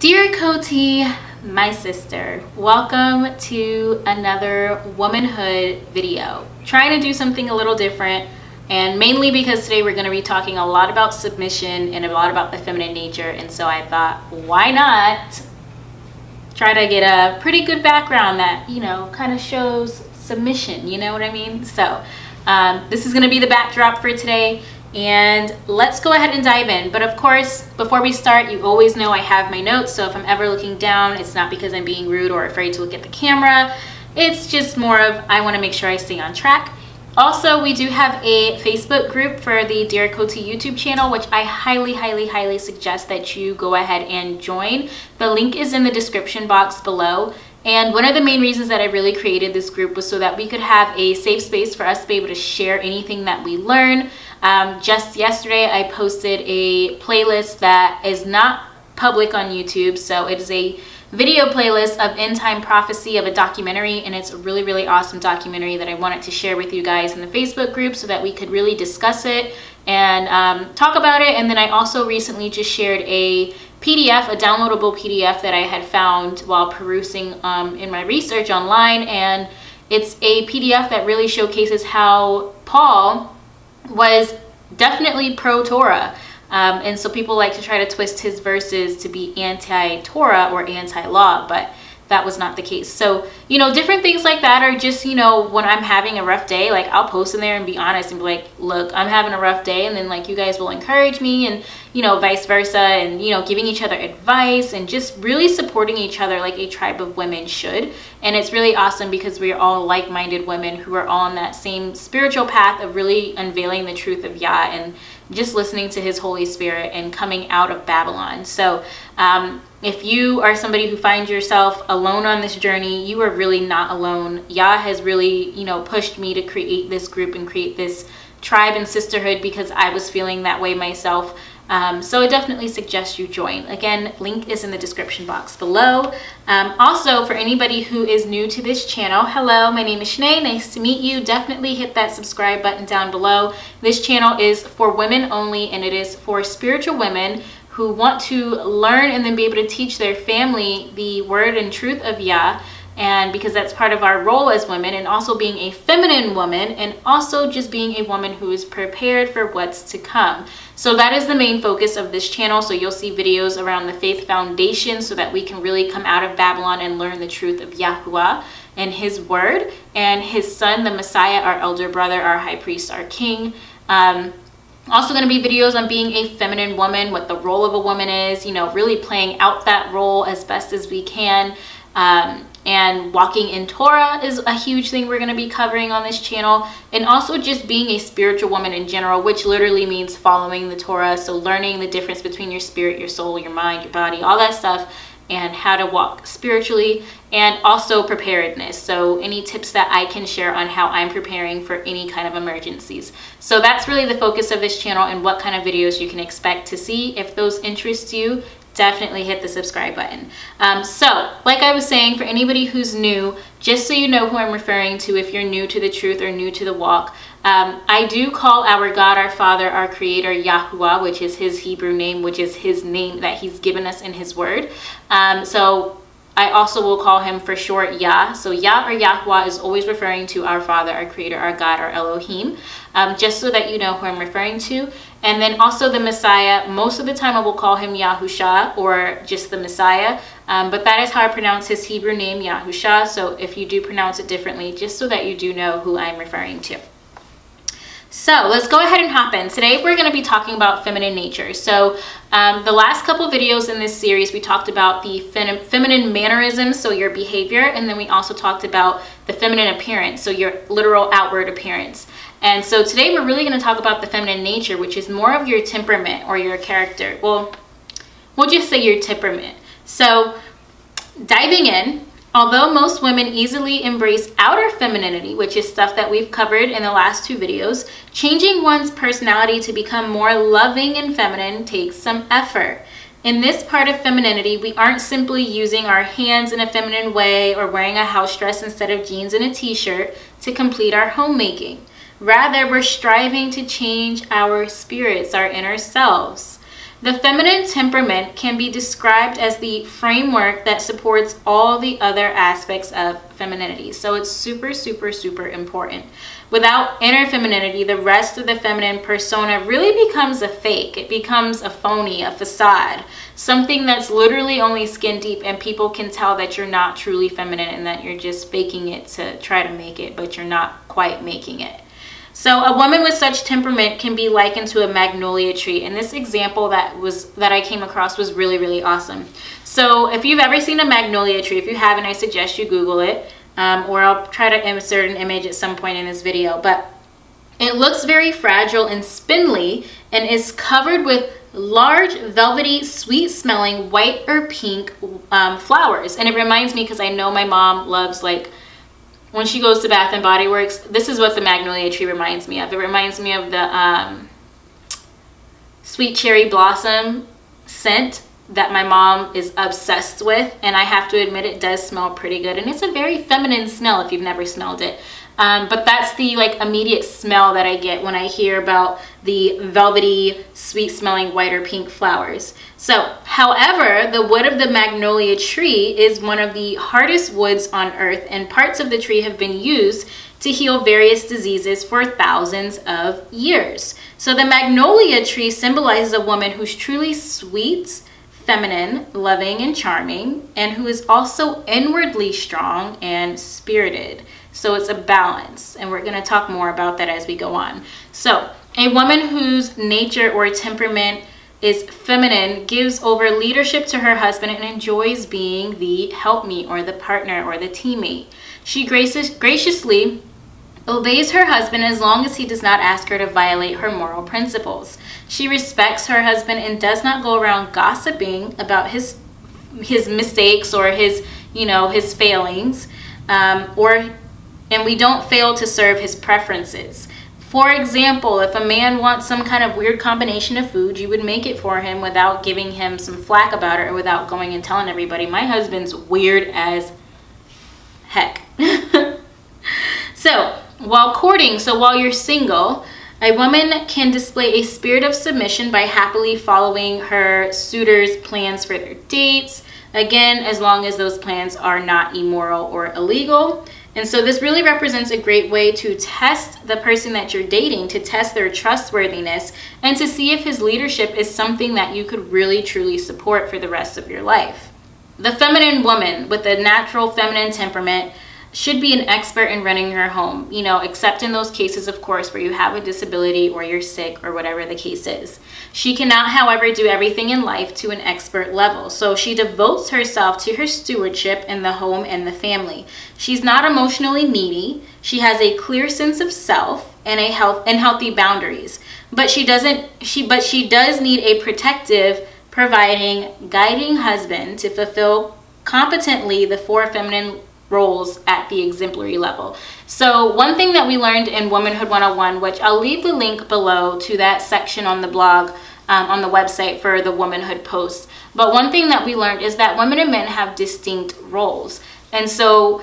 Dear Coty, my sister, welcome to another womanhood video. Trying to do something a little different, and mainly because today we're going to be talking a lot about submission and a lot about the feminine nature, and so I thought, why not try to get a pretty good background that, you know, kind of shows submission, you know what I mean? So this is going to be the backdrop for today. And let's go ahead and dive in. But of course, before we start, you always know I have my notes, so if I'm ever looking down, it's not because I'm being rude or afraid to look at the camera. It's just more of I want to make sure I stay on track. Also, we do have a Facebook group for the Dear Coty YouTube channel, which I highly suggest that you go ahead and join. The link is in the description box below. And one of the main reasons that I really created this group was so that we could have a safe space for us to be able to share anything that we learn. Just yesterday, I posted a playlist that is not public on YouTube. So it is a video playlist of end time prophecy of a documentary, and it's a really awesome documentary that I wanted to share with you guys in the Facebook group so that we could really discuss it and talk about it. And then I also recently just shared a PDF, a downloadable PDF that I had found while perusing in my research online, and it's a PDF that really showcases how Paul was definitely pro-Torah, and so people like to try to twist his verses to be anti-Torah or anti-law, but that was not the case. So, you know, different things like that are just, you know, when I'm having a rough day, like I'll post in there and be honest and be like, look, I'm having a rough day. And then like you guys will encourage me and, you know, vice versa, and, you know, giving each other advice and just really supporting each other like a tribe of women should. And it's really awesome because we are all like-minded women who are all on that same spiritual path of really unveiling the truth of Yah and just listening to his Holy Spirit and coming out of Babylon. So if you are somebody who finds yourself alone on this journey, you are really not alone. Yah has really, you know, pushed me to create this group and create this tribe and sisterhood because I was feeling that way myself. So I definitely suggest you join. Again, link is in the description box below. Also, for anybody who is new to this channel, hello, my name is Shanae, nice to meet you. Definitely hit that subscribe button down below. This channel is for women only, and it is for spiritual women who want to learn and then be able to teach their family the word and truth of Yah. And because that's part of our role as women, and also being a feminine woman, and also just being a woman who is prepared for what's to come. So that is the main focus of this channel. So you'll see videos around the faith foundation so that we can really come out of Babylon and learn the truth of Yahuwah and his word and his son, the Messiah, our elder brother, our high priest, our king. Also going to be videos on being a feminine woman, what the role of a woman is, you know, really playing out that role as best as we can. And walking in Torah is a huge thing we're going to be covering on this channel, and also just being a spiritual woman in general, which literally means following the Torah. So learning the difference between your spirit, your soul, your mind, your body, all that stuff, and how to walk spiritually, and also preparedness. So any tips that I can share on how I'm preparing for any kind of emergencies. So that's really the focus of this channel and what kind of videos you can expect to see. If those interest you, definitely hit the subscribe button. So like I was saying, for anybody who's new, just so you know who I'm referring to, if you're new to the truth or new to the walk, I do call our God, our Father, our Creator, Yahuwah, which is his Hebrew name, which is his name that he's given us in his word. So I also will call him for short Yah. So Yah or Yahuwah is always referring to our Father, our Creator, our God, our Elohim, just so that you know who I'm referring to. And then also the Messiah, most of the time I will call him Yahusha or just the Messiah, but that is how I pronounce his Hebrew name, Yahusha. So if you do pronounce it differently, just so that you do know who I'm referring to. So let's go ahead and hop in. Today we're going to be talking about feminine nature. So the last couple videos in this series, we talked about the feminine mannerisms, so your behavior, and then we also talked about the feminine appearance, so your literal outward appearance. And so today we're really going to talk about the feminine nature, which is more of your temperament or your character. Well, we'll just say your temperament. So diving in. Although most women easily embrace outer femininity, which is stuff that we've covered in the last two videos, changing one's personality to become more loving and feminine takes some effort. In this part of femininity, we aren't simply using our hands in a feminine way or wearing a house dress instead of jeans and a t-shirt to complete our homemaking. Rather, we're striving to change our spirits, our inner selves. The feminine temperament can be described as the framework that supports all the other aspects of femininity. So it's super, super, super important. Without inner femininity, the rest of the feminine persona really becomes a fake. It becomes a phony, a facade, something that's literally only skin deep, and people can tell that you're not truly feminine and that you're just faking it to try to make it, but you're not quite making it. So a woman with such temperament can be likened to a magnolia tree. And this example that I came across was really, really awesome. So if you've ever seen a magnolia tree, if you haven't, I suggest you Google it, or I'll try to insert an image at some point in this video. But it looks very fragile and spindly and is covered with large, velvety, sweet-smelling white or pink flowers. And it reminds me, because I know my mom loves, like, when she goes to Bath and Body Works, this is what the magnolia tree reminds me of. It reminds me of the sweet cherry blossom scent that my mom is obsessed with. And I have to admit, it does smell pretty good. And it's a very feminine smell if you've never smelled it. But that's the immediate smell that I get when I hear about the velvety, sweet smelling white or pink flowers. So, however, the wood of the magnolia tree is one of the hardest woods on earth, and parts of the tree have been used to heal various diseases for thousands of years. So the magnolia tree symbolizes a woman who's truly sweet, feminine, loving, and charming, and who is also inwardly strong and spirited. So it's a balance, and we're going to talk more about that as we go on. So a woman whose nature or temperament is feminine gives over leadership to her husband and enjoys being the helpmeet or the partner or the teammate. She graciously obeys her husband as long as he does not ask her to violate her moral principles. She respects her husband and does not go around gossiping about his mistakes or his failings, and we don't fail to serve his preferences. For example, if a man wants some kind of weird combination of food, you would make it for him without giving him some flack about it or without going and telling everybody, my husband's weird as heck. So, while courting, so while you're single, a woman can display a spirit of submission by happily following her suitor's plans for their dates. Again, as long as those plans are not immoral or illegal. And so this really represents a great way to test the person that you're dating, to test their trustworthiness, and to see if his leadership is something that you could really truly support for the rest of your life. The feminine woman with a natural feminine temperament should be an expert in running her home, except in those cases, of course, where you have a disability or you're sick or whatever the case is. She cannot, however, do everything in life to an expert level. So she devotes herself to her stewardship in the home and the family. She's not emotionally needy. She has a clear sense of self and healthy boundaries. But she does need a protective, providing, guiding husband to fulfill competently the four feminine roles at the exemplary level. So one thing that we learned in Womanhood 101, which I'll leave the link below to that section on the blog, on the website for the Womanhood post. But one thing that we learned is that women and men have distinct roles. And so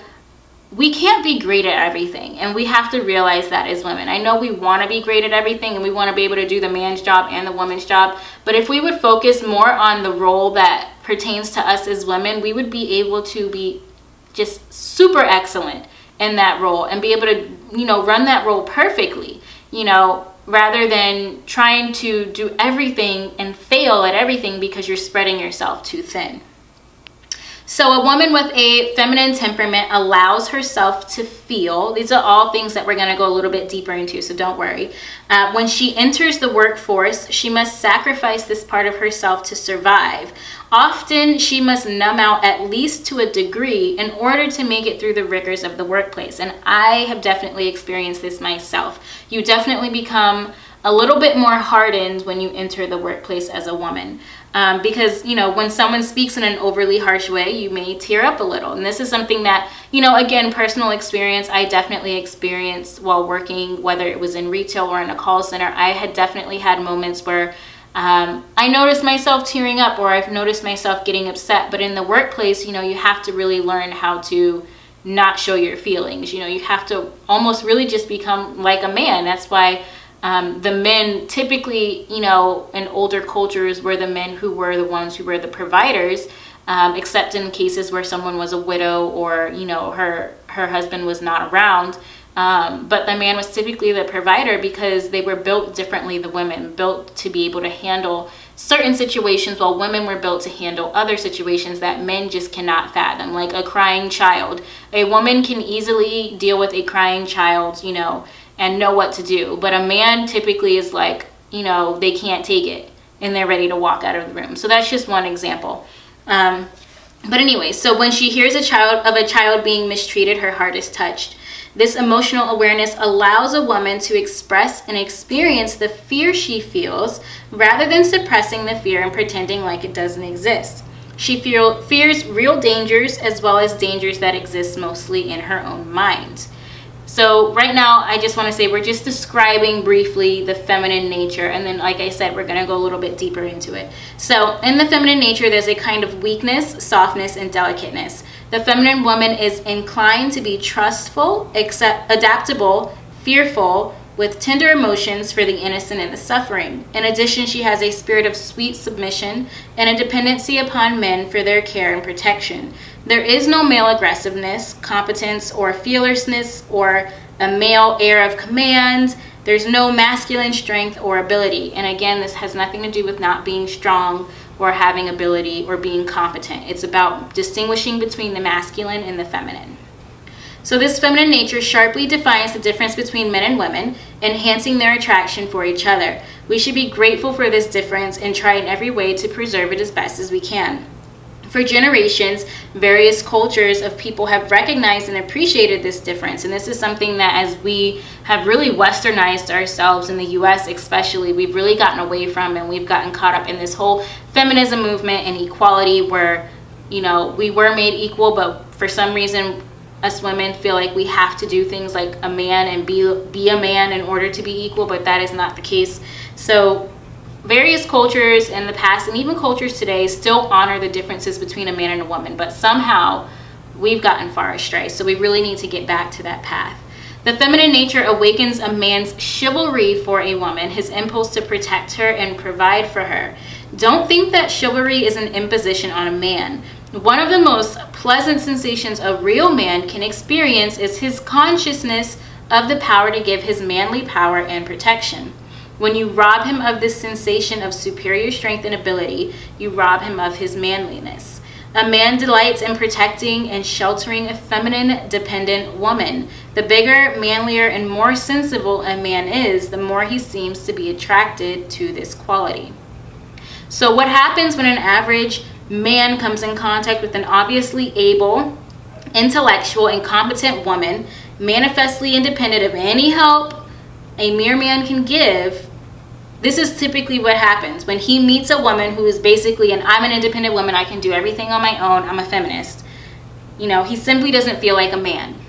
we can't be great at everything. And we have to realize that as women. I know we want to be great at everything and we want to be able to do the man's job and the woman's job. But if we would focus more on the role that pertains to us as women, we would be able to be just super excellent in that role and be able to, run that role perfectly, rather than trying to do everything and fail at everything because you're spreading yourself too thin. So a woman with a feminine temperament allows herself to feel, these are all things that we're going to go a little bit deeper into, so don't worry. When she enters the workforce, she must sacrifice this part of herself to survive. Often she must numb out at least to a degree in order to make it through the rigors of the workplace. And I have definitely experienced this myself. You definitely become a little bit more hardened when you enter the workplace as a woman. Because, when someone speaks in an overly harsh way, you may tear up a little. And this is something that, again, personal experience, I definitely experienced while working, whether it was in retail or in a call center. I had definitely had moments where I noticed myself tearing up, or I've noticed myself getting upset. But in the workplace, you have to really learn how to not show your feelings. You have to almost really just become like a man. That's why The men typically, you know, in older cultures were the men who were the ones who were the providers, except in cases where someone was a widow or, you know, her husband was not around. But the man was typically the provider because they were built differently. The women built to be able to handle certain situations while women were built to handle other situations that men just cannot fathom, like a crying child. A woman can easily deal with a crying child, you know, and know what to do. But a man typically is like, you know, they can't take it and they're ready to walk out of the room. So that's just one example. But anyway, so when she hears a child being mistreated, her heart is touched. This emotional awareness allows a woman to express and experience the fear she feels rather than suppressing the fear and pretending like it doesn't exist. She fears real dangers as well as dangers that exist mostly in her own mind. So right now, I just want to say we're just describing briefly the feminine nature. And then, like I said, we're going to go a little bit deeper into it. So in the feminine nature, there's a kind of weakness, softness, and delicateness. The feminine woman is inclined to be trustful, adaptable, fearful, with tender emotions for the innocent and the suffering. In addition, she has a spirit of sweet submission and a dependency upon men for their care and protection. There is no male aggressiveness, competence, or fearlessness, or a male air of command. There's no masculine strength or ability. And again, this has nothing to do with not being strong or having ability or being competent. It's about distinguishing between the masculine and the feminine. So this feminine nature sharply defines the difference between men and women, enhancing their attraction for each other. We should be grateful for this difference and try in every way to preserve it as best as we can. For generations, various cultures of people have recognized and appreciated this difference. And this is something that as we have really westernized ourselves in the US especially, we've really gotten away from, and we've gotten caught up in this whole feminism movement and equality where, you know, we were made equal, but for some reason, us women feel like we have to do things like a man and be a man in order to be equal, but that is not the case. So various cultures in the past and even cultures today still honor the differences between a man and a woman, but somehow we've gotten far astray. So we really need to get back to that path. The feminine nature awakens a man's chivalry for a woman, his impulse to protect her and provide for her. Don't think that chivalry is an imposition on a man. One of the most pleasant sensations a real man can experience is his consciousness of the power to give his manly power and protection. When you rob him of this sensation of superior strength and ability, you rob him of his manliness. A man delights in protecting and sheltering a feminine, dependent woman. The bigger, manlier, and more sensible a man is, the more he seems to be attracted to this quality. So what happens when an average man comes in contact with an obviously able, intellectual, and competent woman, manifestly independent of any help a mere man can give? This is typically what happens when he meets a woman who is basically an I'm an independent woman, I can do everything on my own, I'm a feminist. You know, he simply doesn't feel like a man.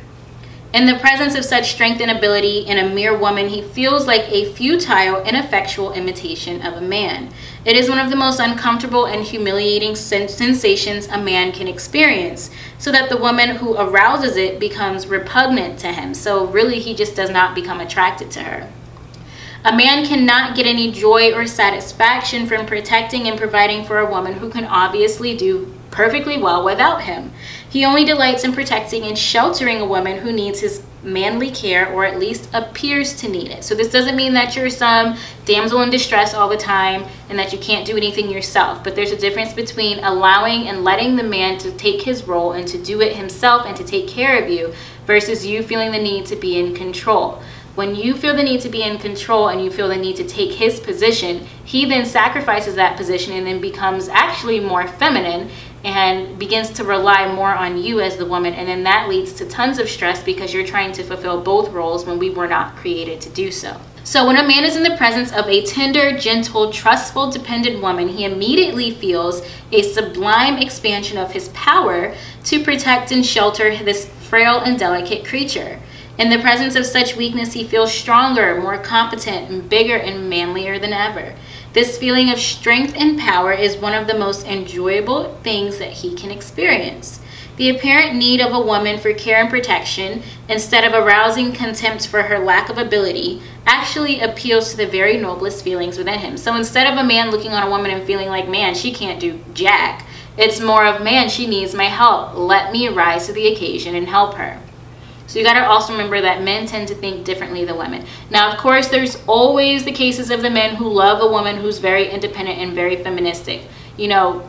In the presence of such strength and ability in a mere woman, he feels like a futile, ineffectual imitation of a man. It is one of the most uncomfortable and humiliating sensations a man can experience, so that the woman who arouses it becomes repugnant to him. So really, he just does not become attracted to her. A man cannot get any joy or satisfaction from protecting and providing for a woman who can obviously do perfectly well without him. He only delights in protecting and sheltering a woman who needs his manly care, or at least appears to need it. So this doesn't mean that you're some damsel in distress all the time and that you can't do anything yourself, but there's a difference between allowing and letting the man to take his role and to do it himself and to take care of you, versus you feeling the need to be in control. When you feel the need to be in control and you feel the need to take his position, he then sacrifices that position and then becomes actually more feminine and begins to rely more on you as the woman. And then that leads to tons of stress because you're trying to fulfill both roles when we were not created to do so. So when a man is in the presence of a tender, gentle, trustful, dependent woman, he immediately feels a sublime expansion of his power to protect and shelter this frail and delicate creature. In the presence of such weakness, he feels stronger, more competent, and bigger and manlier than ever. This feeling of strength and power is one of the most enjoyable things that he can experience. The apparent need of a woman for care and protection, instead of arousing contempt for her lack of ability, actually appeals to the very noblest feelings within him. So instead of a man looking on a woman and feeling like, man, she can't do jack, it's more of, man, she needs my help. Let me rise to the occasion and help her. So you got to also remember that men tend to think differently than women. Now, of course, there's always the cases of the men who love a woman who's very independent and very feministic. You know,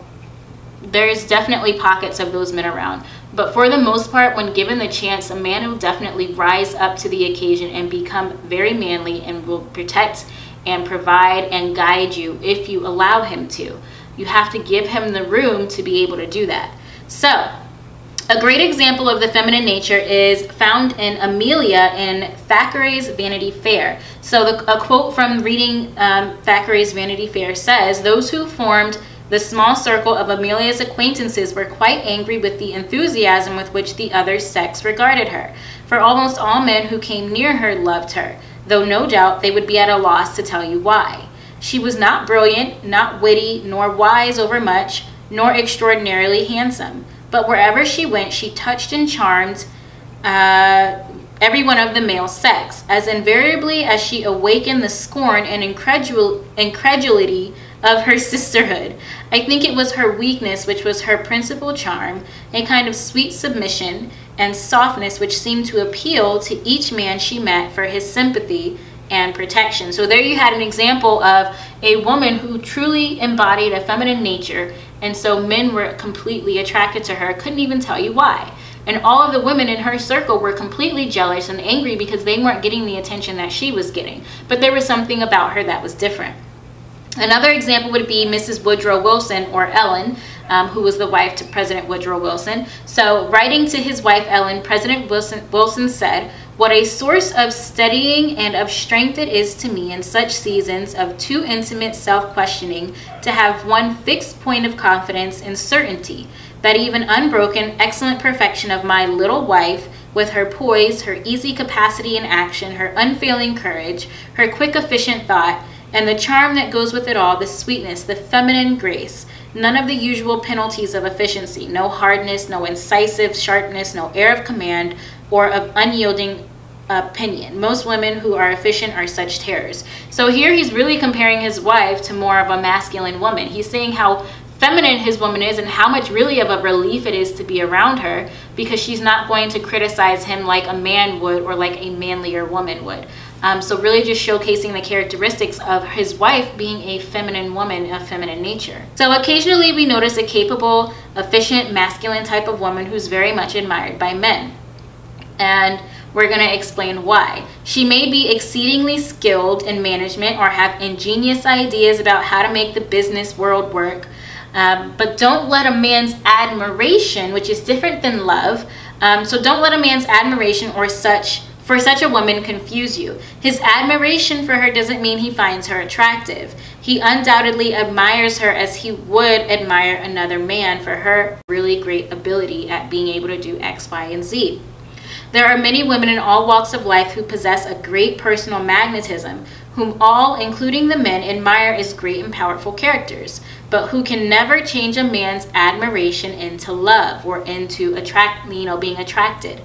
there's definitely pockets of those men around. But for the most part, when given the chance, a man will definitely rise up to the occasion and become very manly and will protect and provide and guide you if you allow him to. You have to give him the room to be able to do that. So, a great example of the feminine nature is found in Amelia in Thackeray's Vanity Fair. So a quote from reading Thackeray's Vanity Fair says, "Those who formed the small circle of Amelia's acquaintances were quite angry with the enthusiasm with which the other sex regarded her. For almost all men who came near her loved her, though no doubt they would be at a loss to tell you why. She was not brilliant, not witty, nor wise overmuch, nor extraordinarily handsome. But wherever she went, she touched and charmed every one of the male sex, as invariably as she awakened the scorn and incredulity of her sisterhood. I think it was her weakness which was her principal charm, a kind of sweet submission and softness which seemed to appeal to each man she met for his sympathy and protection." So there you had an example of a woman who truly embodied a feminine nature, and so men were completely attracted to her, couldn't even tell you why. And all of the women in her circle were completely jealous and angry because they weren't getting the attention that she was getting. But there was something about her that was different. Another example would be Mrs. Woodrow Wilson, or Ellen, who was the wife to President Woodrow Wilson. So writing to his wife Ellen, President Wilson said, "What a source of steadying and of strength it is to me in such seasons of too intimate self-questioning to have one fixed point of confidence and certainty, that even unbroken, excellent perfection of my little wife, with her poise, her easy capacity in action, her unfailing courage, her quick, efficient thought, and the charm that goes with it all, the sweetness, the feminine grace, none of the usual penalties of efficiency, no hardness, no incisive sharpness, no air of command, or of unyielding opinion. Most women who are efficient are such terrors." So here he's really comparing his wife to more of a masculine woman. He's saying how feminine his woman is and how much really of a relief it is to be around her, because she's not going to criticize him like a man would or like a manlier woman would. So really just showcasing the characteristics of his wife being a feminine woman of feminine nature. So occasionally we notice a capable, efficient, masculine type of woman who's very much admired by men. And we're going to explain why. She may be exceedingly skilled in management or have ingenious ideas about how to make the business world work, but don't let a man's admiration, which is different than love, so don't let a man's admiration for such a woman confuse you. His admiration for her doesn't mean he finds her attractive. He undoubtedly admires her as he would admire another man for her really great ability at being able to do X, Y, and Z. There are many women in all walks of life who possess a great personal magnetism, whom all, including the men, admire as great and powerful characters, but who can never change a man's admiration into love or into being attracted.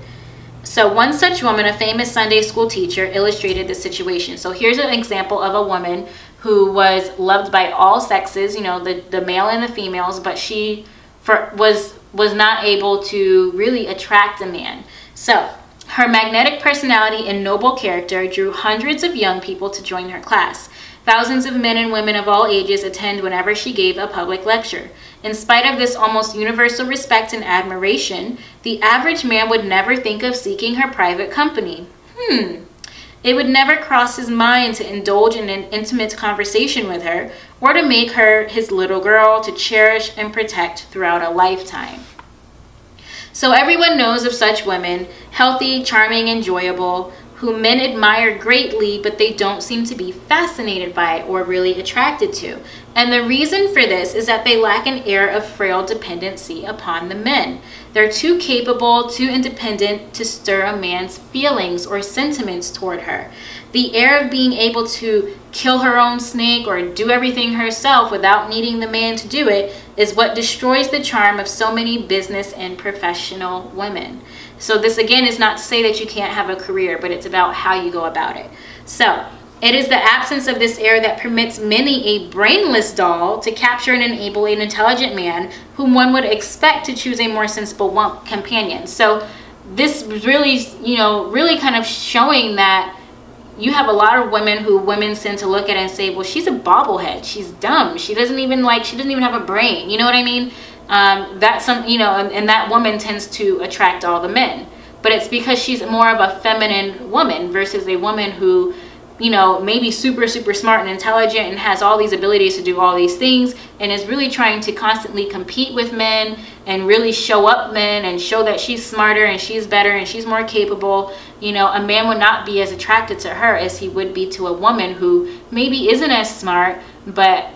So one such woman, a famous Sunday school teacher, illustrated the situation. So here's an example of a woman who was loved by all sexes, you know, the male and the females, but she was not able to really attract a man. So, her magnetic personality and noble character drew hundreds of young people to join her class. Thousands of men and women of all ages attend whenever she gave a public lecture. In spite of this almost universal respect and admiration, the average man would never think of seeking her private company. It would never cross his mind to indulge in an intimate conversation with her, or to make her his little girl to cherish and protect throughout a lifetime. So everyone knows of such women, healthy, charming, enjoyable, who men admire greatly, but they don't seem to be fascinated by or really attracted to. And the reason for this is that they lack an air of frail dependency upon the men. They're too capable, too independent to stir a man's feelings or sentiments toward her. The air of being able to kill her own snake or do everything herself without needing the man to do it is what destroys the charm of so many business and professional women. So this again is not to say that you can't have a career, but it's about how you go about it. So it is the absence of this air that permits many a brainless doll to capture and enable an intelligent man whom one would expect to choose a more sensible companion. So this really, you know, really kind of showing that you have a lot of women who women tend to look at and say, well, she's a bobblehead. She's dumb. She doesn't even have a brain. You know what I mean? That's some, you know, and that woman tends to attract all the men. But it's because she's more of a feminine woman versus a woman who, you know, maybe super, super smart and intelligent and has all these abilities to do all these things and is really trying to constantly compete with men and really show up men and show that she's smarter and she's better and she's more capable. You know, a man would not be as attracted to her as he would be to a woman who maybe isn't as smart but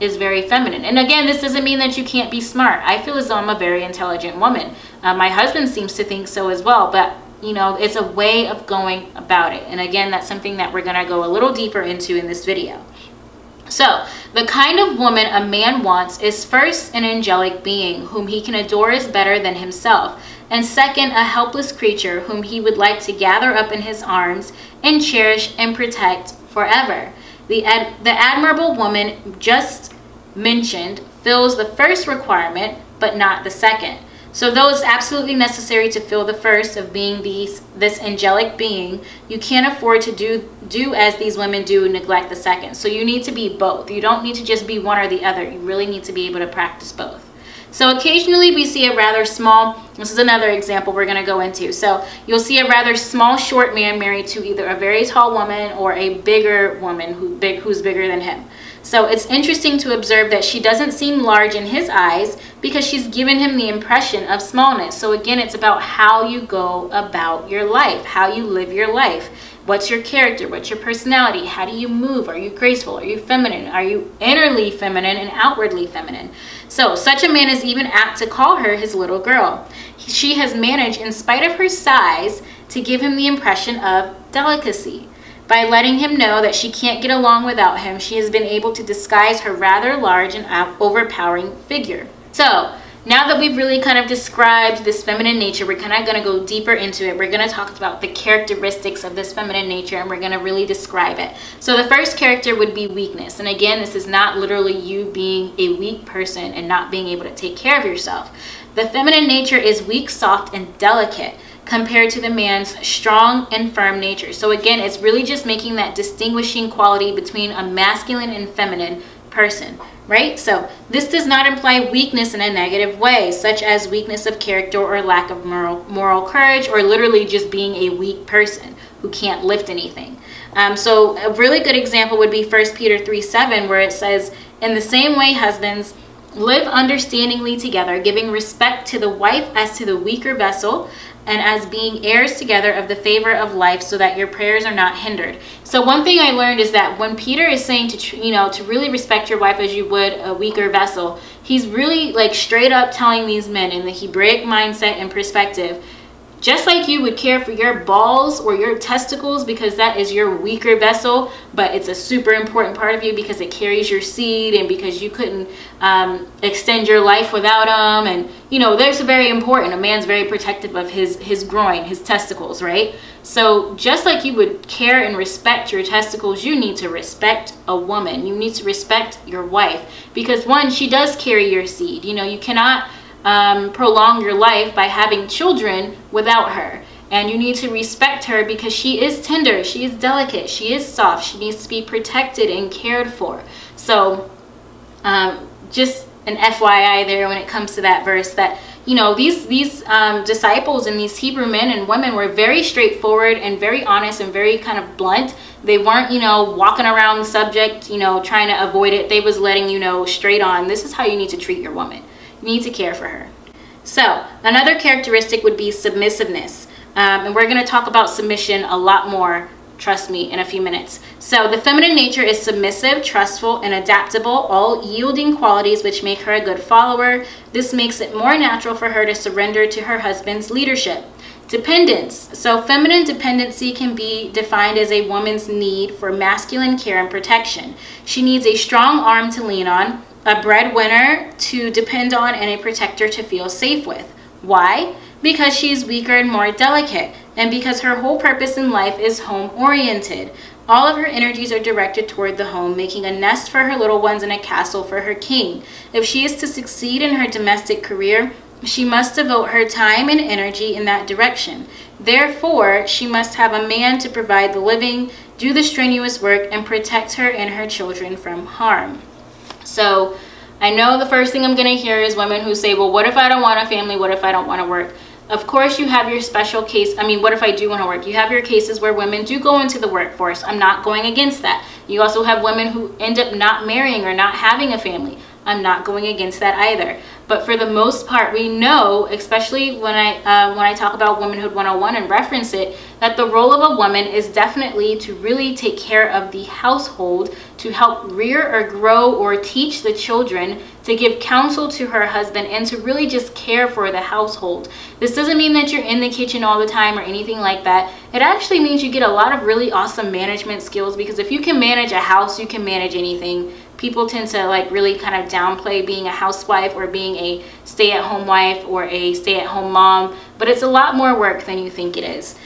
is very feminine. And again, this doesn't mean that you can't be smart. I feel as though I'm a very intelligent woman. My husband seems to think so as well, but you know, it's a way of going about it. And again, that's something that we're going to go a little deeper into in this video. So the kind of woman a man wants is first an angelic being whom he can adore is better than himself, and second, a helpless creature whom he would like to gather up in his arms and cherish and protect forever. The admirable woman just mentioned fills the first requirement, but not the second. So though it's absolutely necessary to fill the first of being this angelic being, you can't afford to do as these women do, neglect the second. So you need to be both. You don't need to just be one or the other. You really need to be able to practice both. So occasionally we see a rather small, this is another example we're going to go into. So you'll see a rather small, short man married to either a very tall woman or a bigger woman who's bigger than him. So it's interesting to observe that she doesn't seem large in his eyes because she's given him the impression of smallness. So again, it's about how you go about your life, how you live your life. What's your character? What's your personality? How do you move? Are you graceful? Are you feminine? Are you innerly feminine and outwardly feminine? So such a man is even apt to call her his little girl. She has managed, in spite of her size, to give him the impression of delicacy. By letting him know that she can't get along without him, she has been able to disguise her rather large and overpowering figure. So now that we've really kind of described this feminine nature, we're kind of going to go deeper into it. We're going to talk about the characteristics of this feminine nature, and we're going to really describe it. So the first character would be weakness. And again, this is not literally you being a weak person and not being able to take care of yourself. The feminine nature is weak, soft, and delicate compared to the man's strong and firm nature. So again, it's really just making that distinguishing quality between a masculine and feminine person, right? So this does not imply weakness in a negative way, such as weakness of character or lack of moral courage, or literally just being a weak person who can't lift anything. So a really good example would be 1 Peter 3:7, where it says, "In the same way, husbands, live understandingly together, giving respect to the wife as to the weaker vessel, and as being heirs together of the favor of life, so that your prayers are not hindered." So one thing I learned is that when Peter is saying to, you know, to really respect your wife as you would a weaker vessel, he's really like straight up telling these men in the Hebraic mindset and perspective, just like you would care for your balls or your testicles because that is your weaker vessel, but it's a super important part of you because it carries your seed and because you couldn't extend your life without them. And, you know, that's very important. A man's very protective of his groin, his testicles, right? So just like you would care and respect your testicles, you need to respect a woman. You need to respect your wife because, one, she does carry your seed. You know, you cannot prolong your life by having children without her, and you need to respect her because she is tender, she is delicate, she is soft, she needs to be protected and cared for. So just an FYI there when it comes to that verse, that you know, these disciples and these Hebrew men and women were very straightforward and very honest and very kind of blunt. They weren't, you know, walking around the subject, you know, trying to avoid it. They was letting you know straight on, this is how you need to treat your woman. Need to care for her. So another characteristic would be submissiveness, and we're going to talk about submission a lot more, trust me, in a few minutes. So the feminine nature is submissive, trustful, and adaptable, all yielding qualities which make her a good follower. This makes it more natural for her to surrender to her husband's leadership. Dependence. So feminine dependency can be defined as a woman's need for masculine care and protection. She needs a strong arm to lean on, a breadwinner to depend on, and a protector to feel safe with. Why? Because she's weaker and more delicate, and because her whole purpose in life is home-oriented. All of her energies are directed toward the home, making a nest for her little ones and a castle for her king. If she is to succeed in her domestic career, she must devote her time and energy in that direction. Therefore, she must have a man to provide the living, do the strenuous work, and protect her and her children from harm. So, I know the first thing I'm going to hear is women who say, well, what if I don't want a family? What if I don't want to work? Of course, you have your special case. I mean, what if I do want to work? You have your cases where women do go into the workforce. I'm not going against that. You also have women who end up not marrying or not having a family. I'm not going against that either. But for the most part, we know, especially when I talk about Womanhood 101 and reference it, that the role of a woman is definitely to really take care of the household, to help rear or grow or teach the children, to give counsel to her husband, and to really just care for the household. This doesn't mean that you're in the kitchen all the time or anything like that. It actually means you get a lot of really awesome management skills, because if you can manage a house, you can manage anything. People tend to like really kind of downplay being a housewife or being a stay-at-home wife or a stay-at-home mom, but it's a lot more work than you think it is.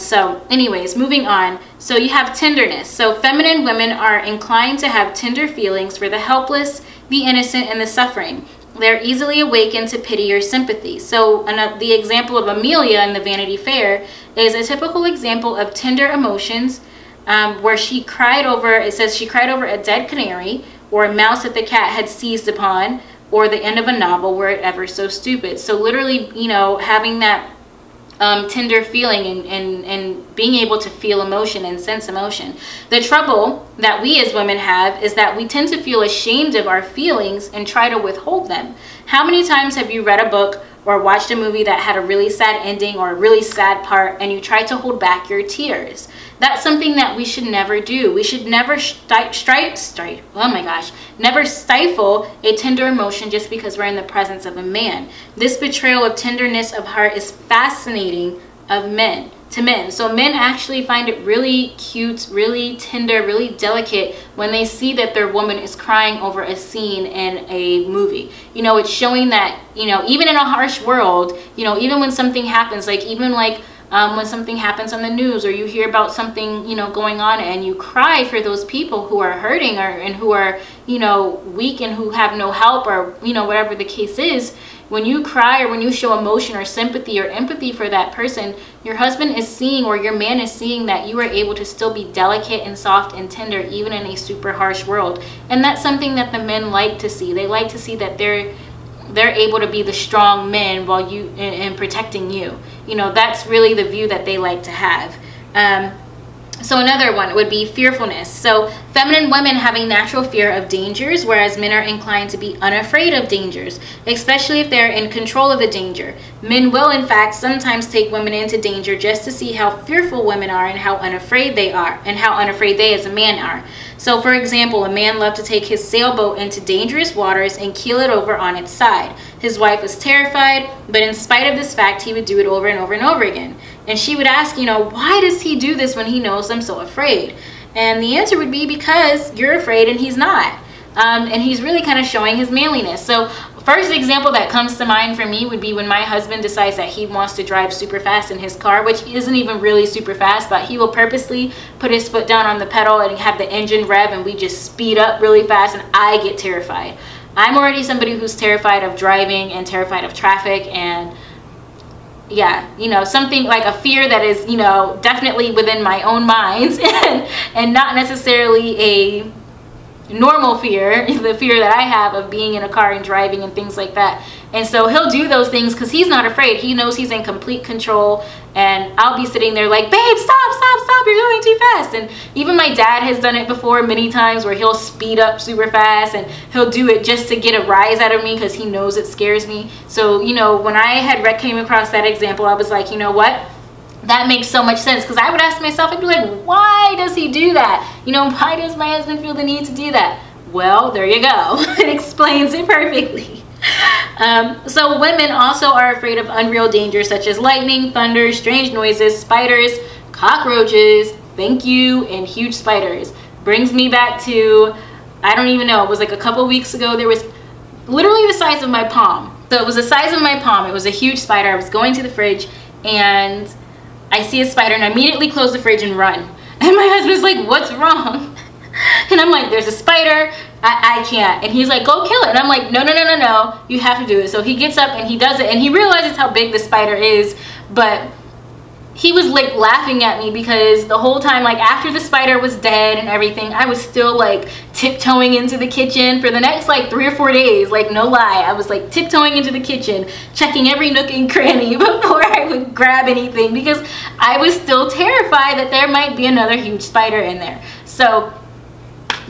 So anyways, moving on. So you have tenderness. So feminine women are inclined to have tender feelings for the helpless, the innocent, and the suffering. They're easily awakened to pity or sympathy. So the example of Amelia in the Vanity Fair is a typical example of tender emotions, where she cried over, it says she cried over a dead canary or a mouse that the cat had seized upon, or the end of a novel, were it ever so stupid. So literally, you know, having that tender feeling and being able to feel emotion and sense emotion. The trouble that we as women have is that we tend to feel ashamed of our feelings and try to withhold them. How many times have you read a book or watched a movie that had a really sad ending or a really sad part, and you try to hold back your tears? That's something that we should never do. We should never stifle a tender emotion just because we're in the presence of a man. This betrayal of tenderness of heart is fascinating to men. So men actually find it really cute, really tender, really delicate when they see that their woman is crying over a scene in a movie. You know, it's showing that, you know, even in a harsh world, you know, even when something happens, like even like when something happens on the news, or you hear about something, you know, going on, and you cry for those people who are hurting and who are, you know, weak and who have no help, or, you know, whatever the case is. When you cry or when you show emotion or sympathy or empathy for that person, your husband is seeing, or your man is seeing, that you are able to still be delicate and soft and tender even in a super harsh world. And that's something that the men like to see. They like to see that they're able to be the strong men while you and protecting you. You know, that's really the view that they like to have. So another one would be fearfulness. So feminine women have a natural fear of dangers, whereas men are inclined to be unafraid of dangers, especially if they're in control of the danger. Men will, in fact, sometimes take women into danger just to see how fearful women are and how unafraid they are, and how unafraid they as a man are. So, for example, a man loved to take his sailboat into dangerous waters and keel it over on its side. His wife was terrified, but in spite of this fact, he would do it over and over and over again. And she would ask, you know, why does he do this when he knows I'm so afraid? And the answer would be, because you're afraid and he's not. And he's really kind of showing his manliness. So first example that comes to mind for me would be when my husband decides that he wants to drive super fast in his car, which isn't even really super fast, but he will purposely put his foot down on the pedal and have the engine rev, and we just speed up really fast, and I get terrified. I'm already somebody who's terrified of driving and terrified of traffic, and yeah, you know, something like a fear that is, you know, definitely within my own minds and not necessarily a normal fear, the fear that I have of being in a car and driving and things like that. And so he'll do those things because he's not afraid. He knows he's in complete control, and I'll be sitting there like, babe, stop, you're going too fast. And even my dad has done it before many times, where he'll speed up super fast, and he'll do it just to get a rise out of me because he knows it scares me. So, you know, when I had came across that example, I was like, you know what? That makes so much sense, because I would ask myself, I'd be like, why does he do that? You know, why does my husband feel the need to do that? Well, there you go. It explains it perfectly. So women also are afraid of unreal dangers such as lightning, thunder, strange noises, spiders, cockroaches, thank you, and huge spiders. Brings me back to, I don't even know, it was like a couple weeks ago, there was literally the size of my palm. So it was the size of my palm. It was a huge spider. I was going to the fridge and I see a spider and I immediately close the fridge and run. And my husband's like, what's wrong? And I'm like, there's a spider. I can't. And he's like, go kill it. And I'm like, no, no, no, no, no. You have to do it. So he gets up and he does it. And he realizes how big the spider is. But he was like laughing at me because the whole time, like after the spider was dead and everything, I was still like tiptoeing into the kitchen for the next like 3 or 4 days. Like no lie. I was like tiptoeing into the kitchen, checking every nook and cranny before I would grab anything because I was still terrified that there might be another huge spider in there. So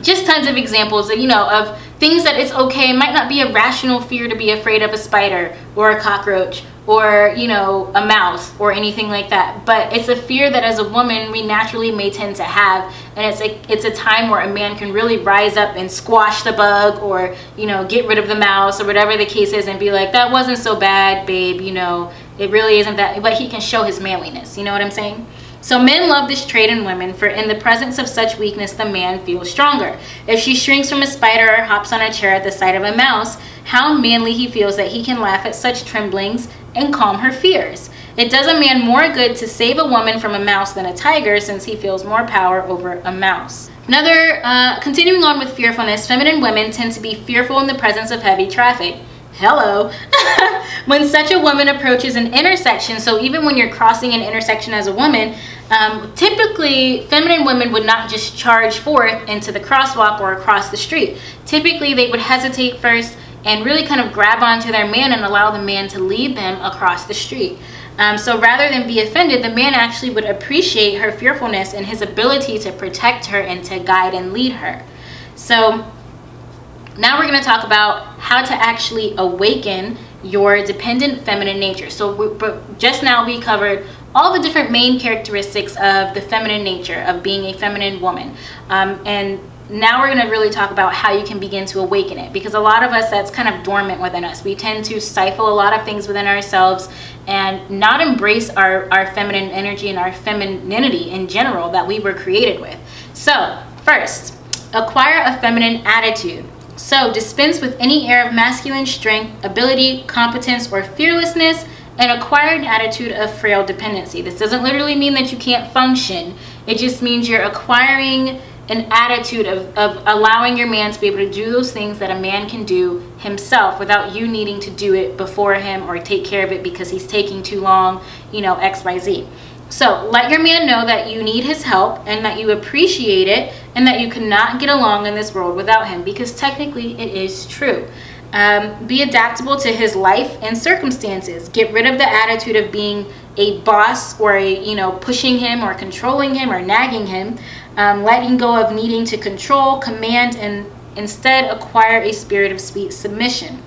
just tons of examples, you know, of things that it's okay. It might not be a rational fear to be afraid of a spider or a cockroach or, you know, a mouse or anything like that. But it's a fear that as a woman, we naturally may tend to have. And it's a time where a man can really rise up and squash the bug or, you know, get rid of the mouse or whatever the case is and be like, that wasn't so bad, babe. You know, it really isn't that, but he can show his manliness. You know what I'm saying? So men love this trait in women, for in the presence of such weakness, the man feels stronger. If she shrinks from a spider or hops on a chair at the sight of a mouse, how manly he feels that he can laugh at such tremblings and calm her fears. It does a man more good to save a woman from a mouse than a tiger, since he feels more power over a mouse. Another, continuing on with fearfulness, feminine women tend to be fearful in the presence of heavy traffic. Hello. When such a woman approaches an intersection, so even when you're crossing an intersection as a woman, typically feminine women would not just charge forth into the crosswalk or across the street. Typically they would hesitate first and really kind of grab onto their man and allow the man to lead them across the street. So rather than be offended, the man actually would appreciate her fearfulness and his ability to protect her and to guide and lead her. So now we're going to talk about how to actually awaken your dependent feminine nature. So just now we covered all the different main characteristics of the feminine nature, of being a feminine woman. And now we're going to really talk about how you can begin to awaken it, because a lot of us, that's kind of dormant within us. We tend to stifle a lot of things within ourselves and not embrace our feminine energy and our femininity in general that we were created with. So first, acquire a feminine attitude. So dispense with any air of masculine strength, ability, competence, or fearlessness, and acquire an attitude of frail dependency. This doesn't literally mean that you can't function. It just means you're acquiring an attitude of allowing your man to be able to do those things that a man can do himself without you needing to do it before him or take care of it because he's taking too long, you know, X, Y, Z. So let your man know that you need his help and that you appreciate it and that you cannot get along in this world without him, because technically it is true. Be adaptable to his life and circumstances. Get rid of the attitude of being a boss or a, you know, pushing him or controlling him or nagging him. Letting go of needing to control, command, and instead acquire a spirit of sweet submission.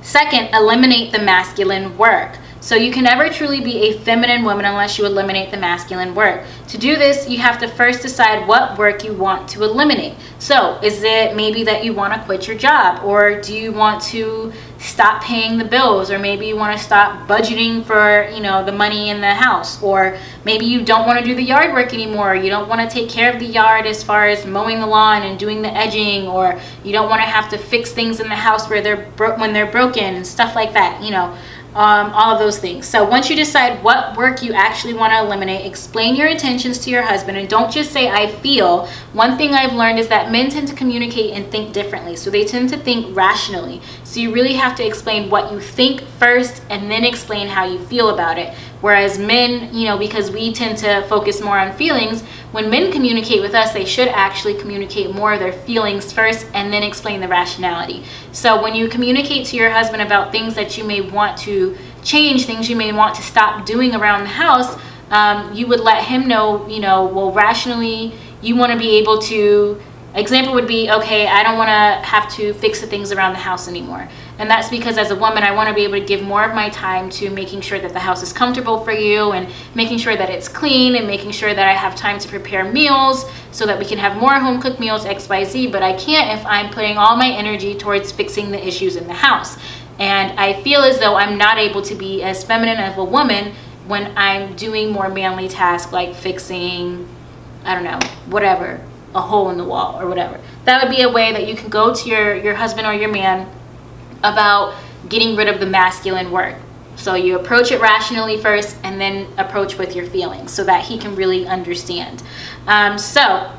Second, eliminate the masculine work. So you can never truly be a feminine woman unless you eliminate the masculine work. To do this, you have to first decide what work you want to eliminate. So is it maybe that you want to quit your job, or do you want to stop paying the bills, or maybe you want to stop budgeting for, you know, the money in the house, or maybe you don't want to do the yard work anymore. You don't want to take care of the yard as far as mowing the lawn and doing the edging, or you don't want to have to fix things in the house where they're when they're broken and stuff like that, you know. All of those things. So once you decide what work you actually want to eliminate, explain your intentions to your husband, and don't just say, I feel. One thing I've learned is that men tend to communicate and think differently. So they tend to think rationally. So you really have to explain what you think first and then explain how you feel about it. Whereas men, you know, because we tend to focus more on feelings, when men communicate with us, they should actually communicate more of their feelings first and then explain the rationality. So when you communicate to your husband about things that you may want to change, things you may want to stop doing around the house, you would let him know, you know, well, rationally, you want to be able to, example would be, okay, I don't want to have to fix the things around the house anymore. And that's because as a woman, I want to be able to give more of my time to making sure that the house is comfortable for you and making sure that it's clean and making sure that I have time to prepare meals so that we can have more home-cooked meals, XYZ, but I can't if I'm putting all my energy towards fixing the issues in the house. And I feel as though I'm not able to be as feminine of a woman when I'm doing more manly tasks like fixing, I don't know, whatever, a hole in the wall or whatever. That would be a way that you can go to your husband or your man about getting rid of the masculine work. So you approach it rationally first and then approach with your feelings so that he can really understand. So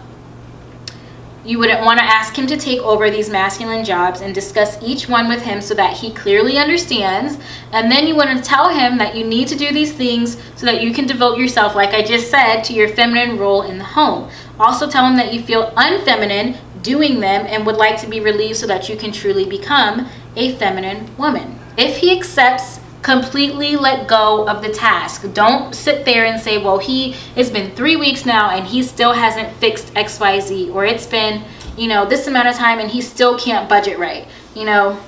you would want to ask him to take over these masculine jobs and discuss each one with him so that he clearly understands. And then you want to tell him that you need to do these things so that you can devote yourself, like I just said, to your feminine role in the home. Also tell him that you feel unfeminine doing them and would like to be relieved so that you can truly become a feminine woman. If he accepts, completely let go of the task. Don't sit there and say, well, it's been 3 weeks now and he still hasn't fixed XYZ, or it's been, you know, this amount of time and he still can't budget right. You know,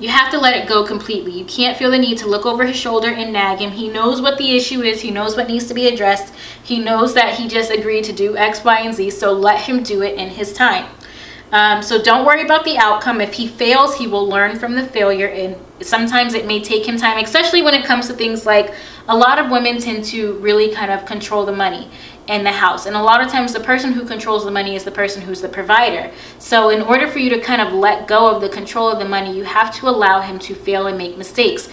you have to let it go completely. You can't feel the need to look over his shoulder and nag him. He knows what the issue is. He knows what needs to be addressed. He knows that he just agreed to do X, Y, and Z, so let him do it in his time. So don't worry about the outcome. If he fails, he will learn from the failure, and sometimes it may take him time, especially when it comes to things like, a lot of women tend to really kind of control the money in the house, and a lot of times the person who controls the money is the person who's the provider. So in order for you to kind of let go of the control of the money, you have to allow him to fail and make mistakes.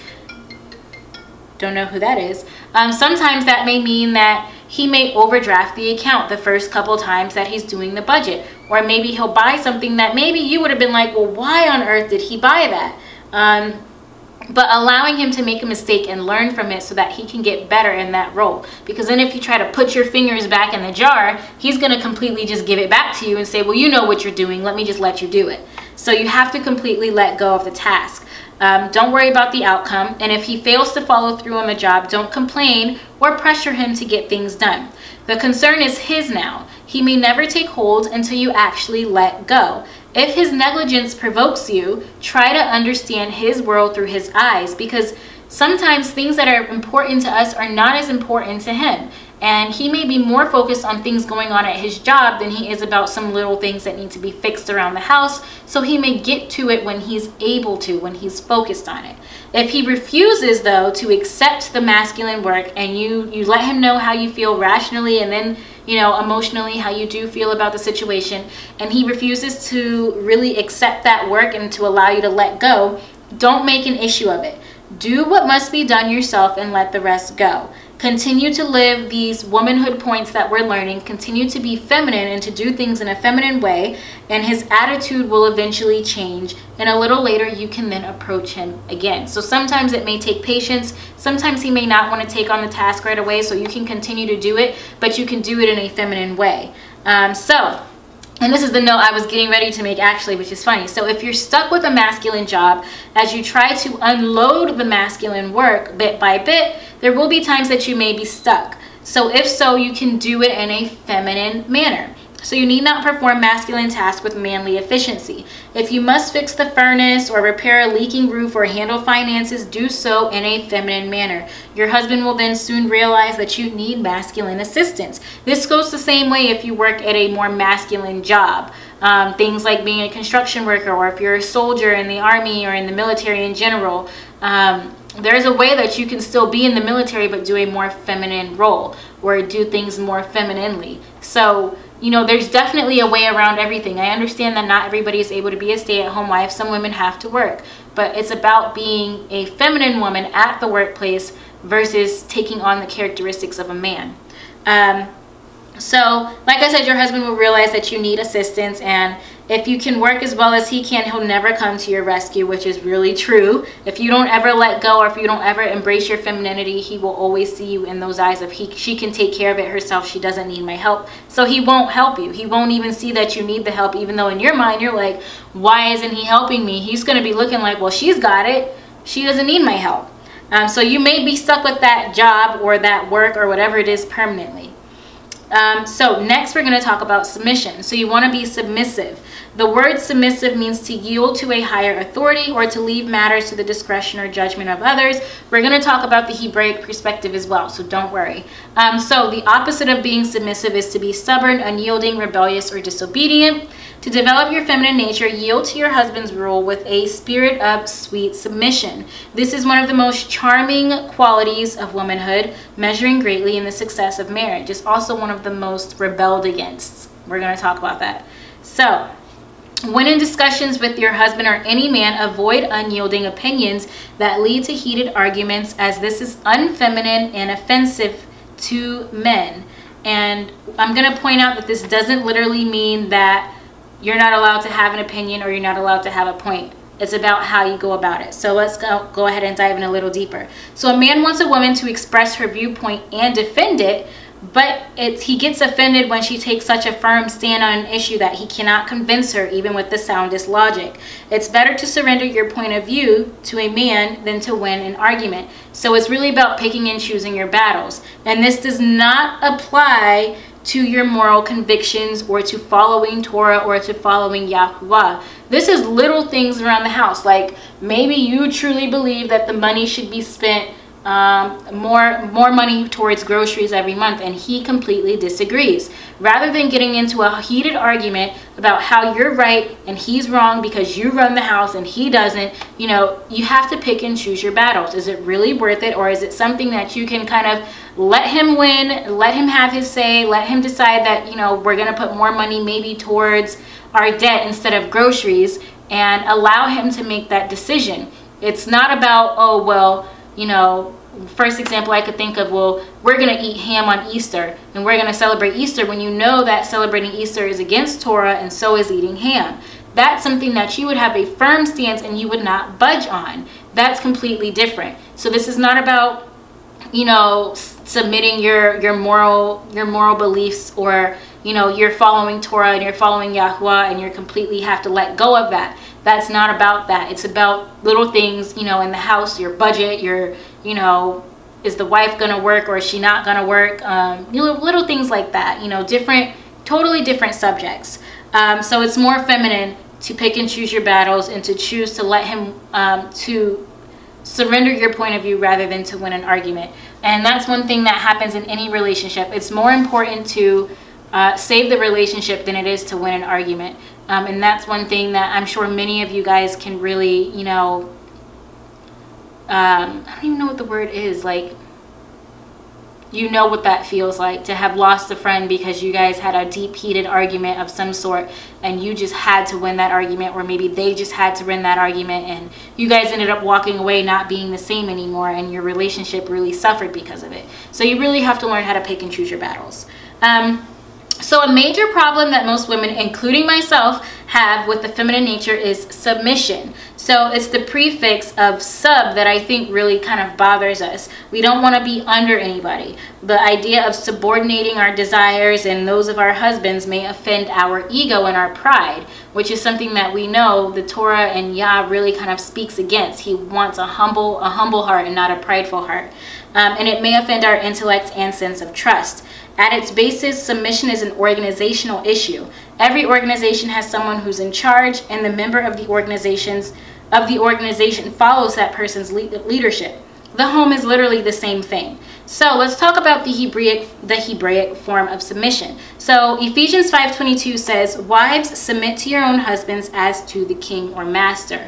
Don't know who that is. Sometimes that may mean that he may overdraft the account the first couple times that he's doing the budget, or maybe he'll buy something that maybe you would have been like, well, why on earth did he buy that? But allowing him to make a mistake and learn from it so that he can get better in that role. Because then if you try to put your fingers back in the jar, he's going to completely just give it back to you and say, well, you know what you're doing, let me just let you do it. So you have to completely let go of the task. Don't worry about the outcome, and if he fails to follow through on the job, don't complain or pressure him to get things done. The concern is his now. He may never take hold until you actually let go. If his negligence provokes you, try to understand his world through his eyes, because sometimes things that are important to us are not as important to him. And he may be more focused on things going on at his job than he is about some little things that need to be fixed around the house. So he may get to it when he's able to, when he's focused on it. If he refuses, though, to accept the masculine work, and you let him know how you feel rationally and then, you know, emotionally, how you do feel about the situation, and he refuses to really accept that work and to allow you to let go, don't make an issue of it. Do what must be done yourself and let the rest go. Continue to live these womanhood points that we're learning. Continue to be feminine and to do things in a feminine way, and his attitude will eventually change, and a little later you can then approach him again. So sometimes it may take patience. Sometimes he may not want to take on the task right away, so you can continue to do it, but you can do it in a feminine way. And this is the note I was getting ready to make, actually, which is funny. So if you're stuck with a masculine job, as you try to unload the masculine work bit by bit, there will be times that you may be stuck. So if so, you can do it in a feminine manner. So you need not perform masculine tasks with manly efficiency. If you must fix the furnace or repair a leaking roof or handle finances, do so in a feminine manner. Your husband will then soon realize that you need masculine assistance. This goes the same way if you work at a more masculine job. Things like being a construction worker, or if you're a soldier in the army or in the military in general. There's a way that you can still be in the military but do a more feminine role, or do things more femininely. So, you know, there's definitely a way around everything. I understand that not everybody is able to be a stay-at-home wife. Some women have to work, but it's about being a feminine woman at the workplace versus taking on the characteristics of a man. So, like I said, your husband will realize that you need assistance, and if you can work as well as he can, he'll never come to your rescue, which is really true. If you don't ever let go, or if you don't ever embrace your femininity, he will always see you in those eyes of, she can take care of it herself, she doesn't need my help. So he won't help you. He won't even see that you need the help, even though in your mind you're like, why isn't he helping me? He's going to be looking like, well, she's got it, she doesn't need my help. So you may be stuck with that job or that work or whatever it is permanently. So next we're going to talk about submission. So you want to be submissive. The word submissive means to yield to a higher authority or to leave matters to the discretion or judgment of others. We're going to talk about the Hebraic perspective as well, so don't worry. So the opposite of being submissive is to be stubborn, unyielding, rebellious, or disobedient. To develop your feminine nature, yield to your husband's rule with a spirit of sweet submission. This is one of the most charming qualities of womanhood, measuring greatly in the success of marriage. It's also one of the most rebelled against. We're going to talk about that. So, when in discussions with your husband or any man, avoid unyielding opinions that lead to heated arguments, as this is unfeminine and offensive to men. And I'm going to point out that this doesn't literally mean that you're not allowed to have an opinion or you're not allowed to have a point. It's about how you go about it. So let's go ahead and dive in a little deeper. So a man wants a woman to express her viewpoint and defend it, but he gets offended when she takes such a firm stand on an issue that he cannot convince her even with the soundest logic. It's better to surrender your point of view to a man than to win an argument. So it's really about picking and choosing your battles. And this does not apply to your moral convictions or to following Torah or to following Yahuwah. This is little things around the house, like maybe you truly believe that the money should be spent more money towards groceries every month, and he completely disagrees. Rather than getting into a heated argument about how you're right and he's wrong because you run the house and he doesn't, you know, you have to pick and choose your battles. Is it really worth it, or is it something that you can kind of let him win, let him have his say, let him decide that, you know, we're going to put more money maybe towards our debt instead of groceries, and allow him to make that decision. It's not about, oh, well, you know, first example I could think of, well, we're going to eat ham on Easter and we're going to celebrate Easter, when you know that celebrating Easter is against Torah and so is eating ham. That's something that you would have a firm stance and you would not budge on. That's completely different. So this is not about, you know, submitting your moral beliefs, or, you know, you're following Torah and you're following Yahuwah and you completely have to let go of that. That's not about that. It's about little things, you know, in the house, your budget, your, you know, is the wife going to work or is she not going to work? You know, little things like that, you know, different, totally different subjects. So it's more feminine to pick and choose your battles and to choose to let him to surrender your point of view rather than to win an argument. And that's one thing that happens in any relationship. It's more important to save the relationship than it is to win an argument. And that's one thing that I'm sure many of you guys can really, you know, I don't even know what the word is, like, you know what that feels like, to have lost a friend because you guys had a deep heated argument of some sort and you just had to win that argument, or maybe they just had to win that argument and you guys ended up walking away not being the same anymore, and your relationship really suffered because of it. So you really have to learn how to pick and choose your battles. So a major problem that most women, including myself, have with the feminine nature is submission. So it's the prefix of sub that I think really kind of bothers us. We don't want to be under anybody. The idea of subordinating our desires and those of our husbands may offend our ego and our pride, which is something that we know the Torah and Yah really kind of speaks against. He wants a humble heart and not a prideful heart. And it may offend our intellect and sense of trust. At its basis, submission is an organizational issue. Every organization has someone who's in charge, and the member of the organization follows that person's leadership. The home is literally the same thing. So let's talk about the Hebraic form of submission. So Ephesians 5:22 says, "Wives, submit to your own husbands as to the king or master."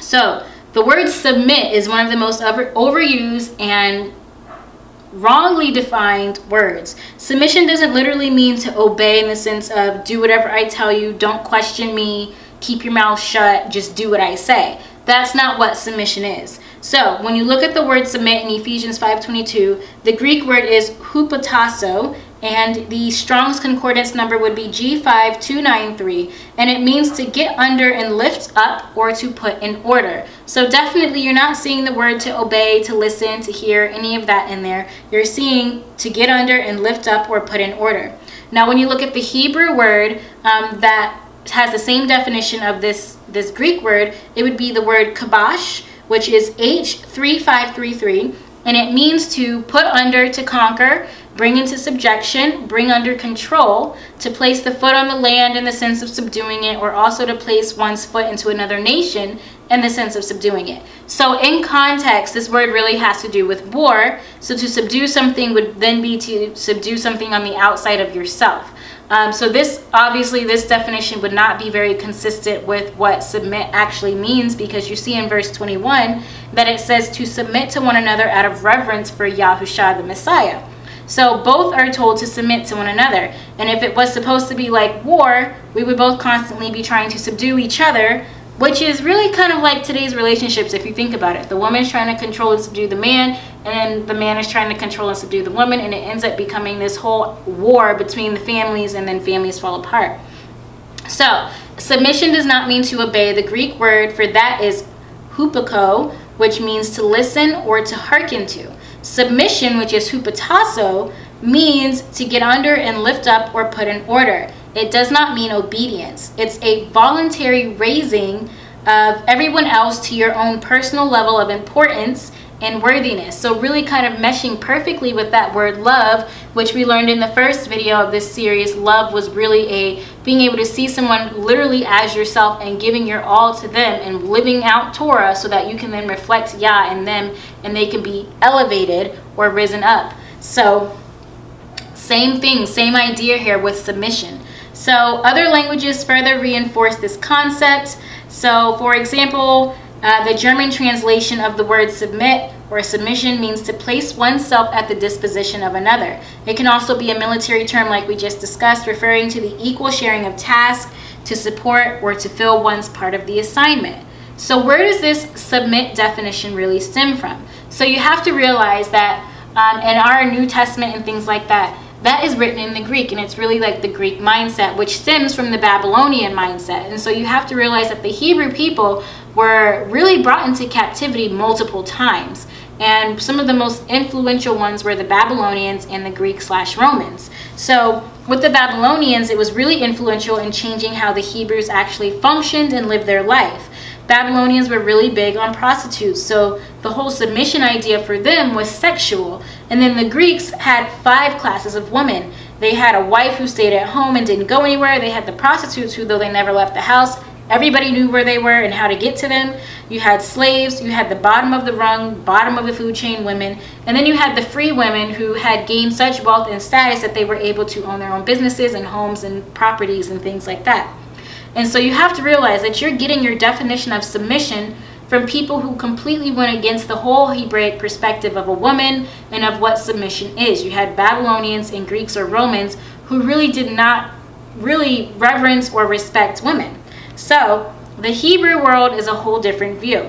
So the word submit is one of the most overused and wrongly defined words. Submission doesn't literally mean to obey in the sense of do whatever I tell you, don't question me, keep your mouth shut, just do what I say. That's not what submission is. So when you look at the word submit in Ephesians 5:22, the Greek word is hupotasso, and the Strong's Concordance number would be G5293, and it means to get under and lift up, or to put in order. So definitely you're not seeing the word to obey, to listen, to hear, any of that in there. You're seeing to get under and lift up or put in order. Now when you look at the Hebrew word that has the same definition of this Greek word, it would be the word kabash, which is H3533, and it means to put under, to conquer, bring into subjection, bring under control, to place the foot on the land in the sense of subduing it, or also to place one's foot into another nation in the sense of subduing it. So in context, this word really has to do with war. So to subdue something would then be to subdue something on the outside of yourself. So this, obviously, this definition would not be very consistent with what submit actually means, because you see in verse 21 that it says to submit to one another out of reverence for Yahusha the Messiah. So both are told to submit to one another. And if it was supposed to be like war, we would both constantly be trying to subdue each other, which is really kind of like today's relationships if you think about it. The woman's trying to control and subdue the man, and the man is trying to control and subdue the woman, and it ends up becoming this whole war between the families, and then families fall apart. So submission does not mean to obey. The Greek word for that is hupako, which means to listen or to hearken to. Submission, which is hupotasso, means to get under and lift up or put in order. It does not mean obedience. It's a voluntary raising of everyone else to your own personal level of importance and worthiness. So really kind of meshing perfectly with that word love, which we learned in the first video of this series. Love was really being able to see someone literally as yourself and giving your all to them and living out Torah so that you can then reflect Yah in them and they can be elevated or risen up. So same thing, same idea here with submission. So other languages further reinforce this concept. So for example, the German translation of the word submit or submission means to place oneself at the disposition of another. It can also be a military term like we just discussed, referring to the equal sharing of tasks, to support or to fill one's part of the assignment. So where does this submit definition really stem from? So you have to realize that in our New Testament and things like that, that is written in the Greek, and it's really like the Greek mindset, which stems from the Babylonian mindset. And so you have to realize that the Hebrew people were really brought into captivity multiple times. And some of the most influential ones were the Babylonians and the Greek/Romans. So with the Babylonians, it was really influential in changing how the Hebrews actually functioned and lived their life. Babylonians were really big on prostitutes, so the whole submission idea for them was sexual. And then the Greeks had 5 classes of women. They had a wife who stayed at home and didn't go anywhere. They had the prostitutes who, though they never left the house, everybody knew where they were and how to get to them. You had slaves, you had the bottom of the rung, bottom of the food chain women, and then you had the free women who had gained such wealth and status that they were able to own their own businesses and homes and properties and things like that. And so you have to realize that you're getting your definition of submission from people who completely went against the whole Hebraic perspective of a woman and of what submission is. You had Babylonians and Greeks/Romans who really did not really reverence or respect women. So the Hebrew world is a whole different view.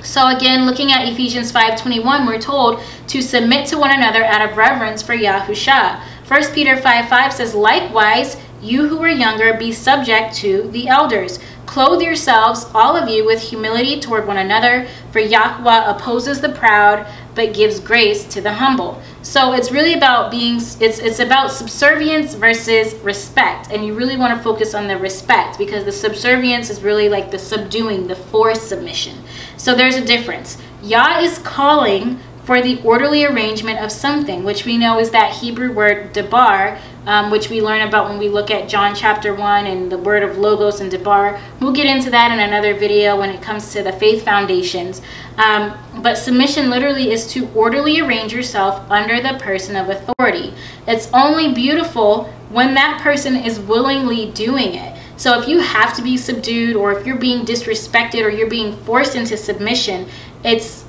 So again, looking at Ephesians 5:21, we're told to submit to one another out of reverence for Yahusha. 1 Peter 5:5 says, likewise, you who are younger, be subject to the elders. Clothe yourselves, all of you, with humility toward one another, for Yahuwah opposes the proud, but gives grace to the humble. So it's really about being, it's about subservience versus respect. And you really want to focus on the respect, because the subservience is really like the subduing, the forced submission. So there's a difference. Yah is calling for the orderly arrangement of something, which we know is that Hebrew word Debar, which we learn about when we look at John chapter 1 and the word of Logos and Debar. We'll get into that in another video when it comes to the faith foundations. But submission literally is to orderly arrange yourself under the person of authority. It's only beautiful when that person is willingly doing it. So if you have to be subdued, or if you're being disrespected, or you're being forced into submission, it's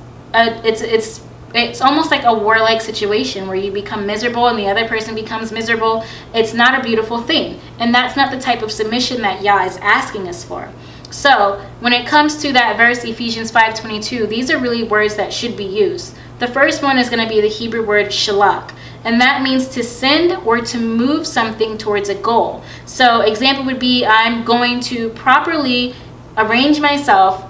almost like a warlike situation where you become miserable and the other person becomes miserable. It's not a beautiful thing. And that's not the type of submission that Yah is asking us for. So when it comes to that verse, Ephesians 5:22, these are really words that should be used. The first one is going to be the Hebrew word shalak. And that means to send or to move something towards a goal. So example would be, I'm going to properly arrange myself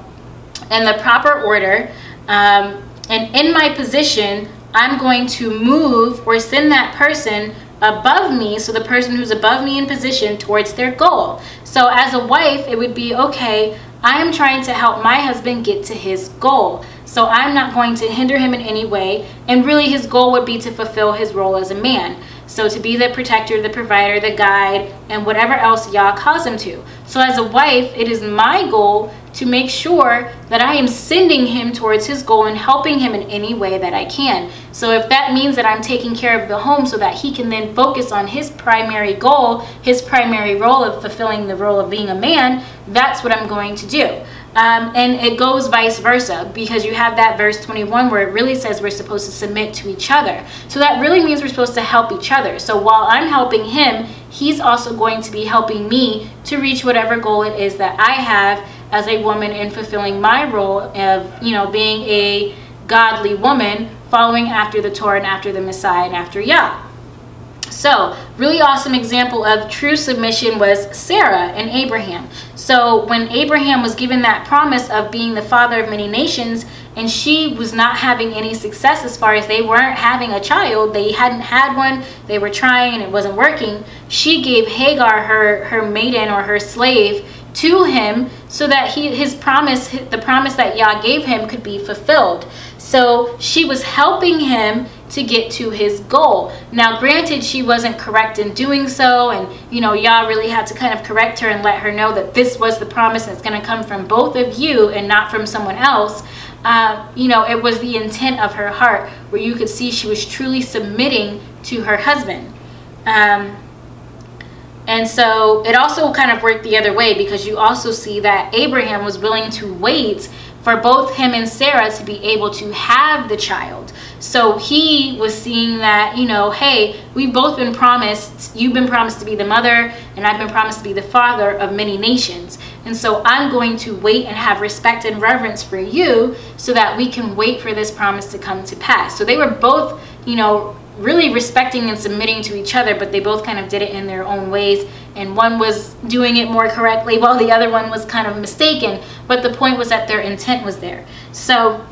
in the proper order. And in my position, I'm going to move or send that person above me, so the person who's above me in position, towards their goal. So as a wife, it would be, okay, I'm trying to help my husband get to his goal. so I'm not going to hinder him in any way. And really his goal would be to fulfill his role as a man. So to be the protector, the provider, the guide, and whatever else Yah calls him to. So as a wife, it is my goal to make sure that I am sending him towards his goal and helping him in any way that I can. So if that means that I'm taking care of the home so that he can then focus on his primary goal, his primary role of fulfilling the role of being a man, that's what I'm going to do. And it goes vice versa, because you have that verse 21 where it really says we're supposed to submit to each other. So that really means we're supposed to help each other. So while I'm helping him, he's also going to be helping me to reach whatever goal it is that I have as a woman in fulfilling my role of, being a godly woman, following after the Torah and after the Messiah and after Yah. So, really awesome example of true submission was Sarah and Abraham. So, when Abraham was given that promise of being the father of many nations, and she was not having any success as far as they weren't having a child, they hadn't had one, they were trying and it wasn't working, she gave Hagar, her maiden or her slave, to him so that the promise that Yah gave him could be fulfilled. So she was helping him to get to his goal. Now granted, she wasn't correct in doing so, and Yah really had to kind of correct her and let her know that this was the promise that's going to come from both of you and not from someone else. It was the intent of her heart, where you could see she was truly submitting to her husband. And so it also kind of worked the other way, because you also see that Abraham was willing to wait for both him and Sarah to be able to have the child. So he was seeing that, hey, we've both been promised, you've been promised to be the mother and I've been promised to be the father of many nations. And so I'm going to wait and have respect and reverence for you so that we can wait for this promise to come to pass. So they were both, really respecting and submitting to each other, but they both kind of did it in their own ways, and one was doing it more correctly while the other one was kind of mistaken, but the point was that their intent was there. So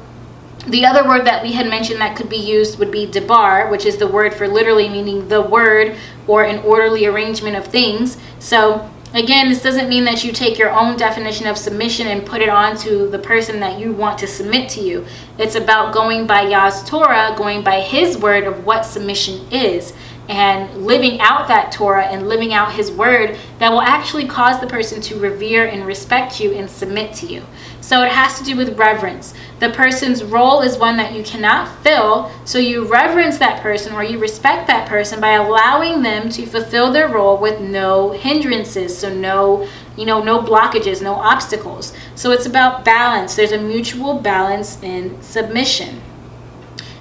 the other word that we had mentioned that could be used would be debar, which is the word for literally meaning the word or an orderly arrangement of things. So again, this doesn't mean that you take your own definition of submission and put it onto the person that you want to submit to you. It's about going by Yah's Torah, going by his word of what submission is, and living out that Torah and living out his word that will actually cause the person to revere and respect you and submit to you. So it has to do with reverence. The person's role is one that you cannot fill, so you reverence that person or you respect that person by allowing them to fulfill their role with no hindrances, so no blockages, no obstacles. So it's about balance. There's a mutual balance in submission.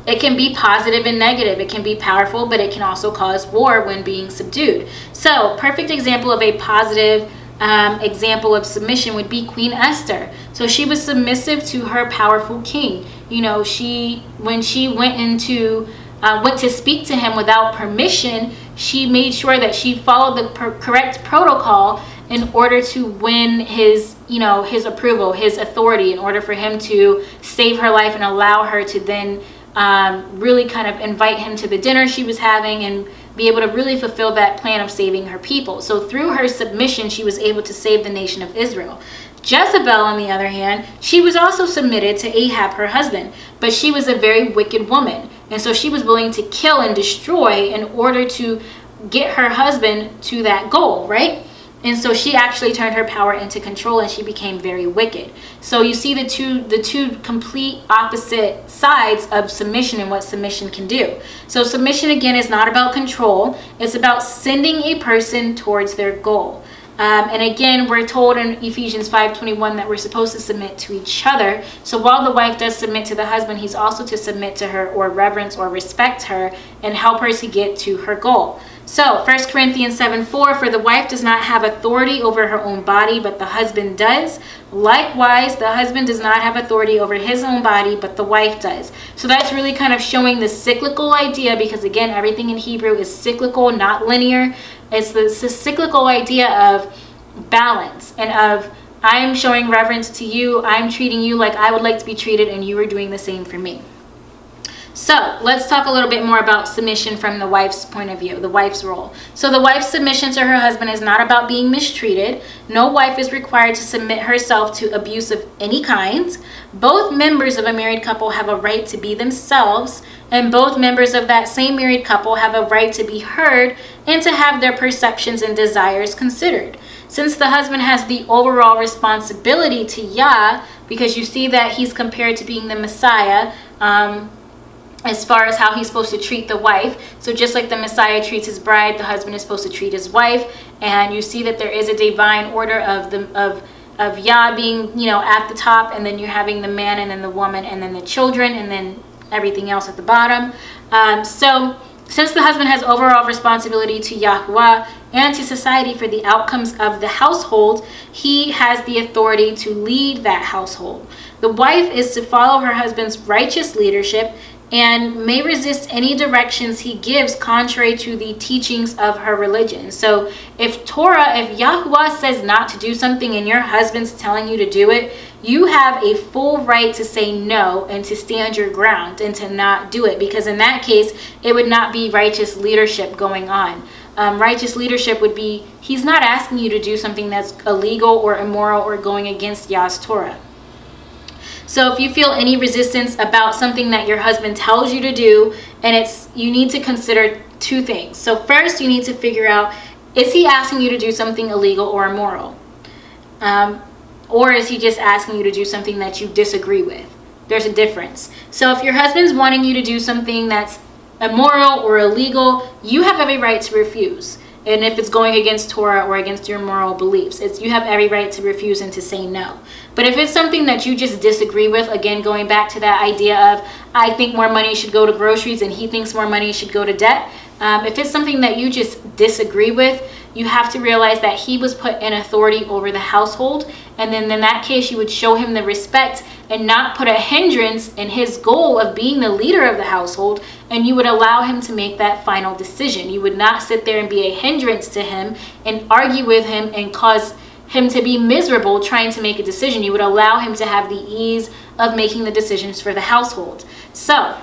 It can be positive and negative. It can be powerful, but it can also cause war when being subdued. So, perfect example of a positive example of submission would be Queen Esther. So she was submissive to her powerful king. When she went to speak to him without permission, she made sure that she followed the correct protocol in order to win his, his approval, his authority, in order for him to save her life and allow her to then really kind of invite him to the dinner she was having and be able to really fulfill that plan of saving her people. So through her submission, she was able to save the nation of Israel. Jezebel, on the other hand, she was also submitted to Ahab, her husband, but she was a very wicked woman. And so she was willing to kill and destroy in order to get her husband to that goal, right? And so she actually turned her power into control and she became very wicked. So you see the two complete opposite sides of submission and what submission can do. So submission, again, is not about control. It's about sending a person towards their goal. And again, we're told in Ephesians 5:21 that we're supposed to submit to each other. So while the wife does submit to the husband, he's also to submit to her or reverence or respect her and help her to get to her goal. So 1 Corinthians 7:4, for the wife does not have authority over her own body, but the husband does. Likewise, the husband does not have authority over his own body, but the wife does. So that's really kind of showing the cyclical idea, because again, everything in Hebrew is cyclical, not linear. It's the cyclical idea of balance and of I'm showing reverence to you, I'm treating you like I would like to be treated, and you are doing the same for me. So let's talk a little bit more about submission from the wife's point of view, the wife's role. So the wife's submission to her husband is not about being mistreated. No wife is required to submit herself to abuse of any kind. Both members of a married couple have a right to be themselves, and both members of that same married couple have a right to be heard and to have their perceptions and desires considered. Since the husband has the overall responsibility to Yah, because you see that he's compared to being the Messiah, as far as how he's supposed to treat the wife. So just like the Messiah treats his bride, the husband is supposed to treat his wife. And you see that there is a divine order of Yah being, you know, at the top, and then you're having the man, and then the woman, and then the children, and then everything else at the bottom. So since the husband has overall responsibility to Yahuwah and to society for the outcomes of the household, he has the authority to lead that household. The wife is to follow her husband's righteous leadership and may resist any directions he gives contrary to the teachings of her religion. So if Torah, if Yahuwah says not to do something and your husband's telling you to do it, you have a full right to say no and to stand your ground and to not do it, because in that case, it would not be righteous leadership going on. Righteous leadership would be, he's not asking you to do something that's illegal or immoral or going against Yah's Torah. So if you feel any resistance about something that your husband tells you to do, and it's, you need to consider two things. So first, you need to figure out, is he asking you to do something illegal or immoral? Or is he just asking you to do something that you disagree with? There's a difference. So if your husband's wanting you to do something that's immoral or illegal, you have every right to refuse. And if it's going against Torah or against your moral beliefs, you have every right to refuse and to say no. But if it's something that you just disagree with, again, going back to that idea of, I think more money should go to groceries and he thinks more money should go to debt. If it's something that you just disagree with, you have to realize that he was put in authority over the household. And then in that case, you would show him the respect and not put a hindrance in his goal of being the leader of the household. And you would allow him to make that final decision. You would not sit there and be a hindrance to him and argue with him and cause him to be miserable trying to make a decision. You would allow him to have the ease of making the decisions for the household. So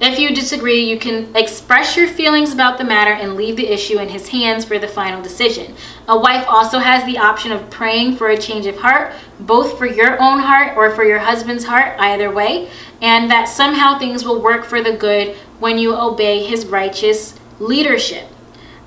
if you disagree, you can express your feelings about the matter and leave the issue in his hands for the final decision. A wife also has the option of praying for a change of heart, both for your own heart or for your husband's heart, either way, and that somehow things will work for the good when you obey his righteous leadership.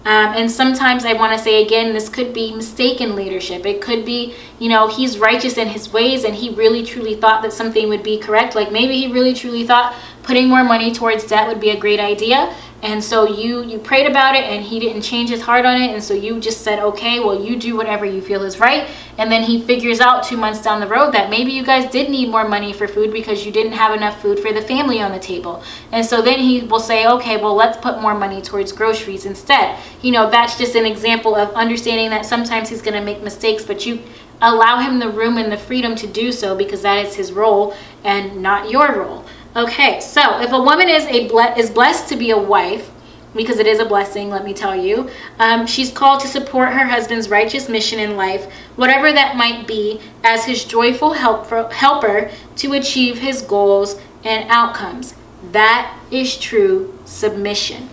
And sometimes I want to say again, this could be mistaken leadership. It could be, you know, he's righteous in his ways and he really truly thought that something would be correct. Like maybe he really truly thought putting more money towards debt would be a great idea. And so you prayed about it and he didn't change his heart on it. And so you just said, okay, well, you do whatever you feel is right. And then he figures out 2 months down the road that maybe you guys did need more money for food because you didn't have enough food for the family on the table. And so then he will say, okay, well, let's put more money towards groceries instead. You know, that's just an example of understanding that sometimes he's going to make mistakes, but you allow him the room and the freedom to do so because that is his role and not your role. Okay, so if a woman is blessed to be a wife, because it is a blessing, let me tell you, she's called to support her husband's righteous mission in life, whatever that might be, as his joyful helper to achieve his goals and outcomes. That is true submission.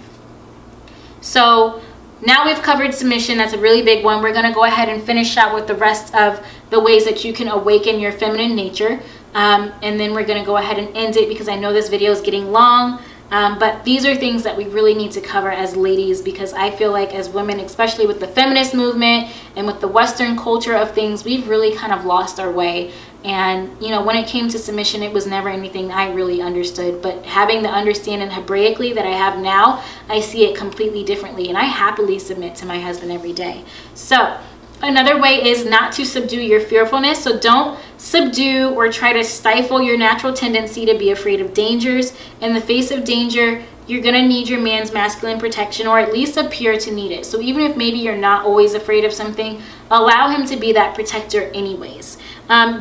So now we've covered submission. That's a really big one. We're going to go ahead and finish out with the rest of the ways that you can awaken your feminine nature. And then we're going to go ahead and end it because I know this video is getting long, but these are things that we really need to cover as ladies, because I feel like as women, especially with the feminist movement and with the Western culture of things, we've really kind of lost our way. And, you know, when it came to submission, it was never anything I really understood, but having the understanding Hebraically that I have now, I see it completely differently, and I happily submit to my husband every day. So another way is not to subdue your fearfulness. So don't subdue or try to stifle your natural tendency to be afraid of dangers. In the face of danger, you're going to need your man's masculine protection, or at least appear to need it. So even if maybe you're not always afraid of something, allow him to be that protector anyways.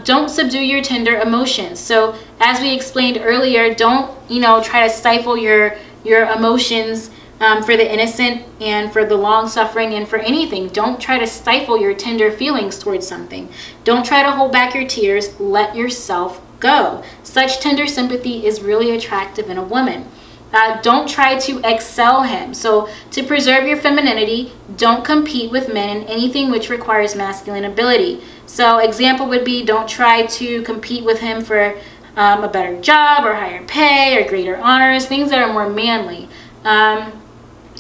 Don't subdue your tender emotions. So as we explained earlier, don't, you know, try to stifle your emotions. For the innocent and for the long-suffering and for anything. Don't try to stifle your tender feelings towards something. Don't try to hold back your tears. Let yourself go. Such tender sympathy is really attractive in a woman. Don't try to excel him. So to preserve your femininity, don't compete with men in anything which requires masculine ability. So example would be, don't try to compete with him for a better job or higher pay or greater honors, things that are more manly.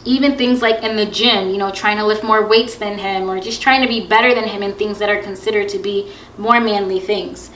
Even things like in the gym, you know, trying to lift more weights than him or just trying to be better than him in things that are considered to be more manly things.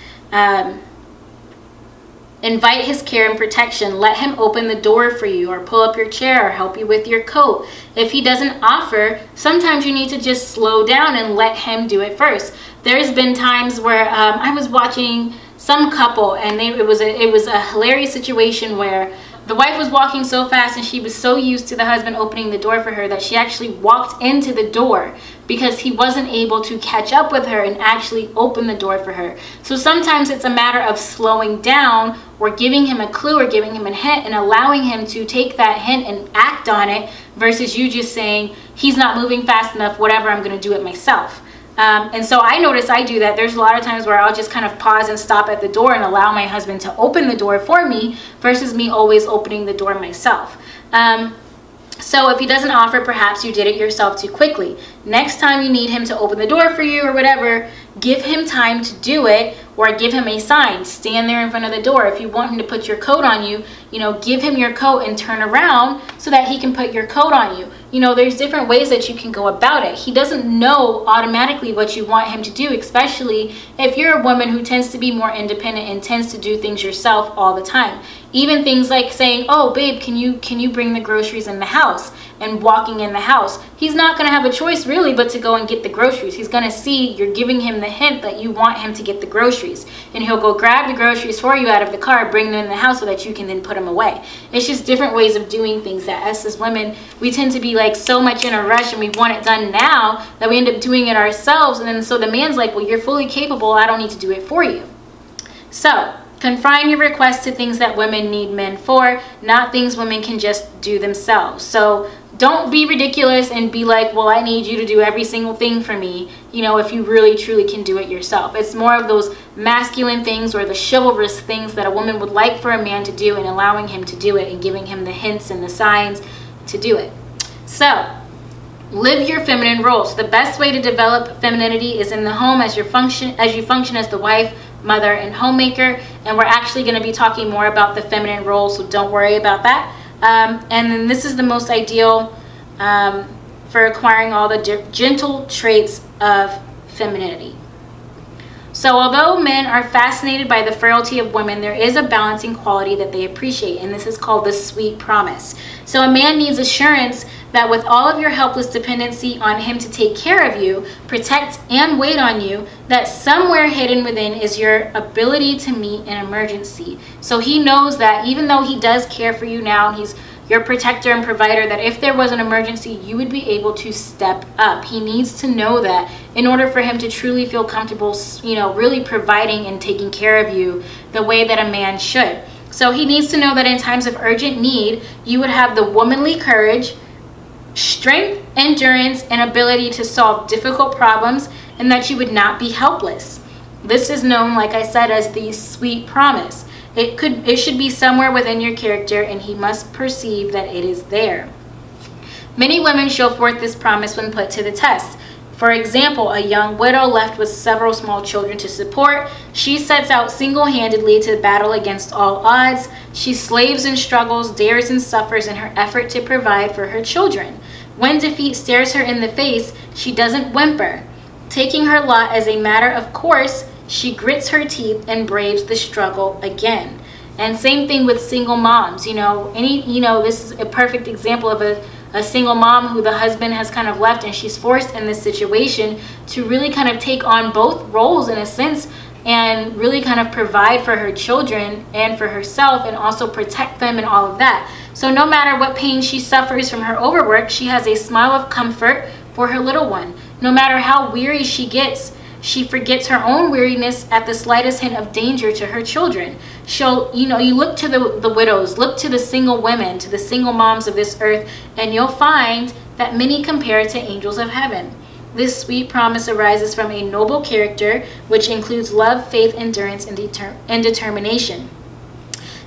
Invite his care and protection. Let him open the door for you or pull up your chair or help you with your coat. If he doesn't offer, sometimes you need to just slow down and let him do it first. There's been times where I was watching some couple and it was a hilarious situation where the wife was walking so fast and she was so used to the husband opening the door for her that she actually walked into the door because he wasn't able to catch up with her and actually open the door for her. So sometimes it's a matter of slowing down or giving him a clue or giving him a hint and allowing him to take that hint and act on it versus you just saying, he's not moving fast enough, whatever, I'm going to do it myself. And so I notice I do that. There's a lot of times where I'll just kind of pause and stop at the door and allow my husband to open the door for me versus me always opening the door myself. So if he doesn't offer, perhaps you did it yourself too quickly. Next time you need him to open the door for you or whatever, give him time to do it or give him a sign. Stand there in front of the door. If you want him to put your coat on you, you know, give him your coat and turn around so that he can put your coat on you. You know, there's different ways that you can go about it. He doesn't know automatically what you want him to do, especially if you're a woman who tends to be more independent and tends to do things yourself all the time. Even things like saying, oh, babe, can you bring the groceries in the house? And walking in the house. He's not going to have a choice really but to go and get the groceries. He's going to see you're giving him the hint that you want him to get the groceries, and he'll go grab the groceries for you out of the car, bring them in the house so that you can then put them away. It's just different ways of doing things that us as women, we tend to be like so much in a rush and we want it done now that we end up doing it ourselves, and then so the man's like, well, you're fully capable, I don't need to do it for you. So confine your requests to things that women need men for, not things women can just do themselves. So don't be ridiculous and be like, well, I need you to do every single thing for me, you know, if you really truly can do it yourself. It's more of those masculine things or the chivalrous things that a woman would like for a man to do and allowing him to do it and giving him the hints and the signs to do it. So live your feminine roles. The best way to develop femininity is in the home as your function, as you function as the wife, mother, and homemaker. And we're actually going to be talking more about the feminine role, so don't worry about that. And then this is the most ideal for acquiring all the gentle traits of femininity. So although men are fascinated by the frailty of women, there is a balancing quality that they appreciate, and this is called the sweet promise. So a man needs assurance that with all of your helpless dependency on him to take care of you, protect, and wait on you, that somewhere hidden within is your ability to meet an emergency. So he knows that even though he does care for you now, he's your protector and provider, that if there was an emergency, you would be able to step up. He needs to know that in order for him to truly feel comfortable, you know, really providing and taking care of you the way that a man should. So he needs to know that in times of urgent need, you would have the womanly courage, strength, endurance, and ability to solve difficult problems, and that you would not be helpless. This is known, like I said, as the sweet promise. It should be somewhere within your character, and he must perceive that it is there. Many women show forth this promise when put to the test. For example, a young widow left with several small children to support. She sets out single-handedly to battle against all odds. She slaves and struggles, dares and suffers in her effort to provide for her children. When defeat stares her in the face, she doesn't whimper. Taking her lot as a matter of course, she grits her teeth and braves the struggle again. And same thing with single moms. You know, this is a perfect example of a single mom who the husband has kind of left, and she's forced in this situation to really kind of take on both roles in a sense and really kind of provide for her children and for herself and also protect them and all of that. So no matter what pain she suffers from her overwork, she has a smile of comfort for her little one. No matter how weary she gets, she forgets her own weariness at the slightest hint of danger to her children. She'll, you know, you look to the widows, look to the single women, to the single moms of this earth, and you'll find that many compare to angels of heaven. This sweet promise arises from a noble character, which includes love, faith, endurance, and determination.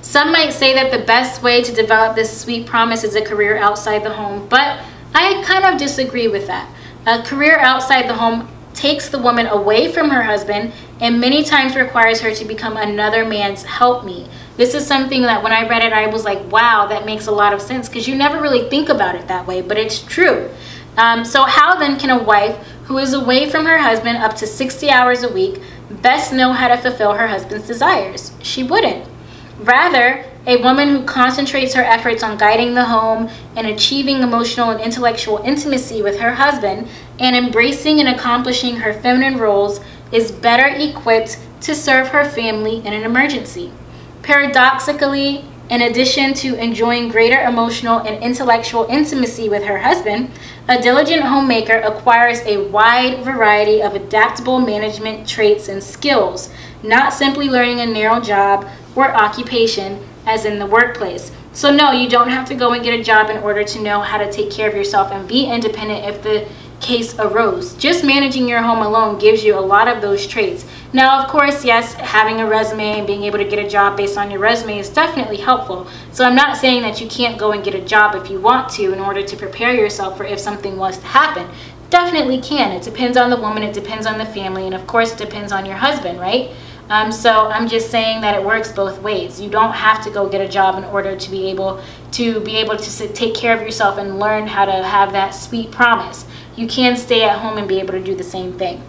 Some might say that the best way to develop this sweet promise is a career outside the home, but I kind of disagree with that. A career outside the home takes the woman away from her husband and many times requires her to become another man's helpmeet. This is something that when I read it, I was like, wow, that makes a lot of sense, because you never really think about it that way, but it's true. So how then can a wife who is away from her husband up to 60 hours a week best know how to fulfill her husband's desires? She wouldn't. Rather, a woman who concentrates her efforts on guiding the home and achieving emotional and intellectual intimacy with her husband and embracing and accomplishing her feminine roles is better equipped to serve her family in an emergency. Paradoxically, in addition to enjoying greater emotional and intellectual intimacy with her husband, a diligent homemaker acquires a wide variety of adaptable management traits and skills, not simply learning a narrow job or occupation as in the workplace. So no, you don't have to go and get a job in order to know how to take care of yourself and be independent if the case arose. Just managing your home alone gives you a lot of those traits. Now, of course, yes, having a resume and being able to get a job based on your resume is definitely helpful. So I'm not saying that you can't go and get a job if you want to in order to prepare yourself for if something was to happen. Definitely can. It depends on the woman, it depends on the family, and of course it depends on your husband, right? So I'm just saying that it works both ways. You don't have to go get a job in order to be able to take care of yourself and learn how to have that sweet promise. You can stay at home and be able to do the same thing.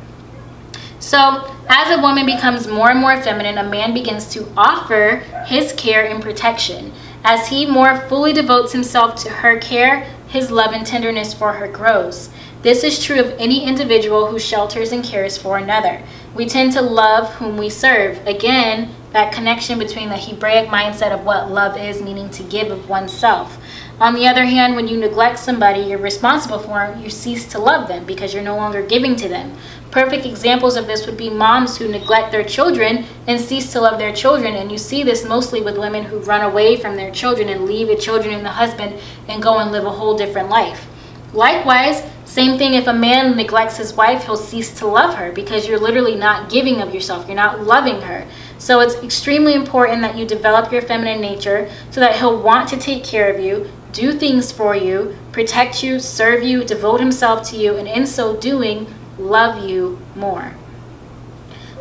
So as a woman becomes more and more feminine, a man begins to offer his care and protection. As he more fully devotes himself to her care, his love and tenderness for her grows. This is true of any individual who shelters and cares for another. We tend to love whom we serve. Again, that connection between the Hebraic mindset of what love is, meaning to give of oneself. On the other hand, when you neglect somebody you're responsible for, you cease to love them because you're no longer giving to them. Perfect examples of this would be moms who neglect their children and cease to love their children. And you see this mostly with women who run away from their children and leave the children and the husband and go and live a whole different life. Likewise, same thing, if a man neglects his wife, he'll cease to love her because you're literally not giving of yourself. You're not loving her. So it's extremely important that you develop your feminine nature so that he'll want to take care of you, do things for you, protect you, serve you, devote himself to you, and in so doing, love you more.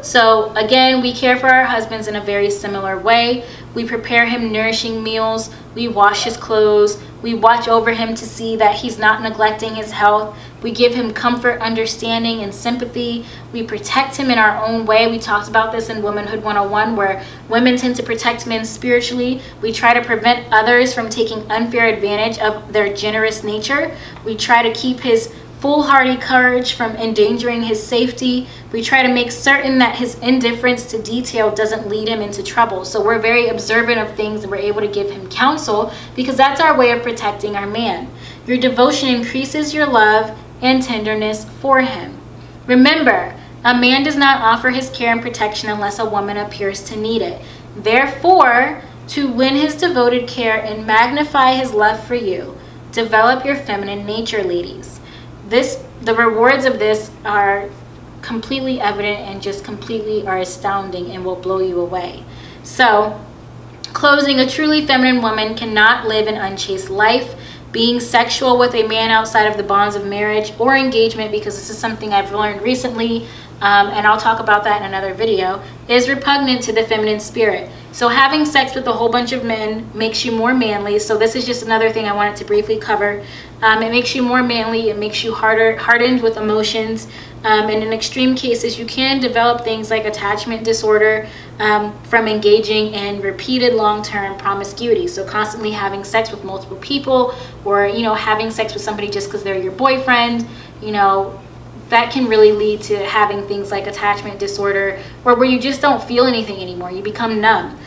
So again, we care for our husbands in a very similar way. We prepare him nourishing meals, we wash his clothes, we watch over him to see that he's not neglecting his health. We give him comfort, understanding, and sympathy. We protect him in our own way. We talked about this in Womanhood 101, where women tend to protect men spiritually. We try to prevent others from taking unfair advantage of their generous nature. We try to keep his foolhardy courage from endangering his safety. We try to make certain that his indifference to detail doesn't lead him into trouble. So we're very observant of things and we're able to give him counsel because that's our way of protecting our man. Your devotion increases your love and tenderness for him. Remember, a man does not offer his care and protection unless a woman appears to need it. Therefore, to win his devoted care and magnify his love for you, develop your feminine nature, ladies. The rewards of this are completely evident and just completely are astounding and will blow you away. So, closing, a truly feminine woman cannot live an unchaste life. Being sexual with a man outside of the bonds of marriage or engagement, because this is something I've learned recently, and I'll talk about that in another video, is repugnant to the feminine spirit. So having sex with a whole bunch of men makes you more manly. So this is just another thing I wanted to briefly cover. It makes you more manly. It makes you hardened with emotions. And in extreme cases, you can develop things like attachment disorder from engaging in repeated long-term promiscuity. So constantly having sex with multiple people, or having sex with somebody just because they're your boyfriend, that can really lead to having things like attachment disorder, or where you just don't feel anything anymore. You become numb.